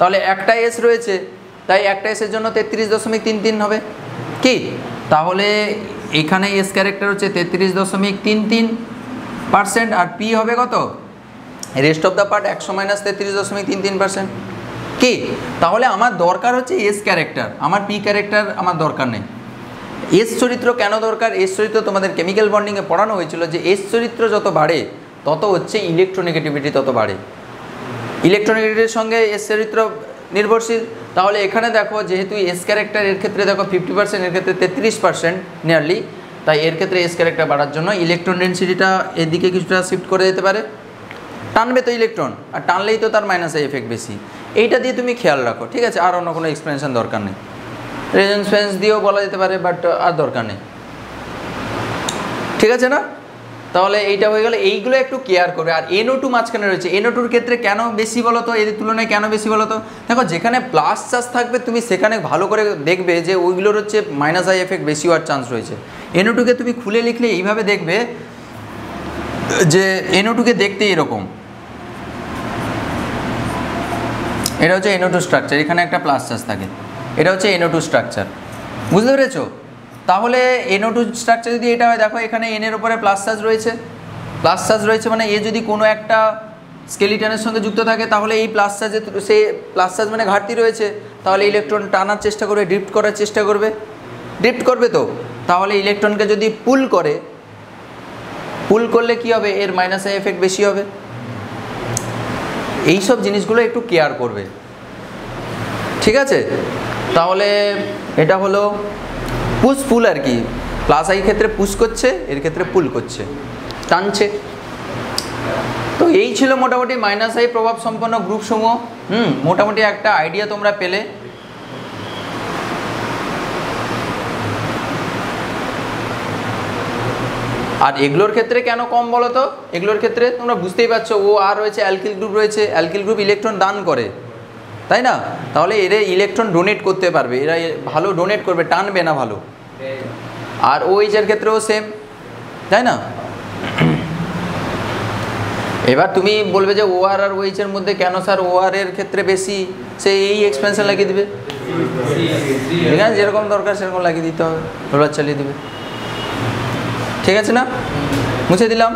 ताहले एक एस रयेछे ताई एक एसर जो 33.33 होबे कि ताहले एखाने एस क्यारेक्टर हे 33.33% और पी होबे कत रेस्ट अफ द पार्ट 100 - 33.33% कि ताहले आमार दरकार होच्छे एस क्यारेक्टर आमार पी क्यारेक्टर आमार दरकार नेई। एस चरित्र केन दरकार एस चरित्र तोमादेर केमिकल बन्डिंगे पढ़ानो होयेछिलो जे एस चरित्र जत बाड़े तत होच्छे इलेक्ट्रोनेगेटिविटी तत बाड़े इलेक्ट्रोनेगेटिविटीर संगे एस चरित्र निर्भरशील ताहले एखाने देखो जेहेतु एस क्यारेक्टर एर क्षेत्रे देखो 50% एर क्षेत्रे 33% नियारलि ताई एर क्षेत्रे एस क्यारेक्टर बाड़ार जोन्नो इलेक्ट्रन डेंसिटीटा एदिके किछुटा शिफ्ट करे दिते पारे टानबे तो इलेक्ट्रन और टानलेई तो तार माइनस आई इफेक्ट बेशी एटा दिए तुम ख्याल रखो ठीक है। और अन्य कोनो एक्सप्लेनेशन दरकार नहीं रेजोनेंस दिए बला जेते पारे बाट आर दरकार नहीं ठीक है ना। ताहले एटा हो गेल एइगुलो एकटु केयार करबे और NO2 माझखाने रयेछे NO2 एर क्षेत्रे केन बेशी बलो तो एर तुलनाय केन बेशी बलो तो देखो जेखाने प्लस चार्ज थाकबे तुमी सेखाने भालो करे देखबे जे ओइगुलोर होच्छे माइनस आई इफेक्ट बेशी होवार चान्स रयेछे। NO2 के तुमी खुले लिखले एइभाबे देखबे जे NO2 के देखते एरकम এটা হচ্ছে NO2 স্ট্রাকচার এখানে একটা প্লাস চার্জ থাকে এটা হচ্ছে NO2 স্ট্রাকচার বুঝতে পেরেছো। তাহলে NO2 স্ট্রাকচার যদি এটা হয় দেখো এখানে N এর উপরে প্লাস চার্জ রয়েছে মানে এ যদি কোনো একটা স্কেলিটনের সঙ্গে যুক্ত থাকে তাহলে এই প্লাস চার্জে সে প্লাস চার্জ মানে ঘাটতি রয়েছে তাহলে ইলেকট্রন টানার চেষ্টা করবে ড্রিফট করার চেষ্টা করবে ড্রিফট করবে তো তাহলে ইলেকট্রনকে যদি পুল করে পুল করলে কি হবে এর মাইনাস আই এফেক্ট বেশি হবে। এই সব জিনিসগুলো একটু কেয়ার করবে ঠিক আছে। তাহলে এটা হলো পুশ পুল আর কি প্লাস আই ক্ষেত্রে পুশ করছে এর ক্ষেত্রে পুল করছে টানছে। তো এই ছিল মোটামুটি মাইনাস আই প্রভাব সম্পন্ন গ্রুপ সমূহ মোটামুটি একটা আইডিয়া তোমরা পেলে। আর এগুলোর ক্ষেত্রে কেন কম বলো তো এগুলোর ক্ষেত্রে তোমরা বুঝতেই পারছো ও আর রয়েছে অ্যালকিল গ্রুপ রয়েছে অ্যালকিল গ্রুপ ইলেকট্রন দান করে তাই না তাহলে এরা ইলেকট্রন ডোনেট করতে পারবে এরা ভালো ডোনেট করবে টানবে না ভালো। আর OH এর ক্ষেত্রেও সেম তাই না। এবার তুমি বলবে যে OR আর OH এর মধ্যে কেন স্যার OR এর ক্ষেত্রে বেশি সে এই এক্সপ্যানশন লাগিয়ে দেবে ঠিক আছে যেরকম দরকার সেরকম লাগিয়ে দিতে হবে রোলার চালিয়ে দেবে ठीक है ना। मुझे दिलाम।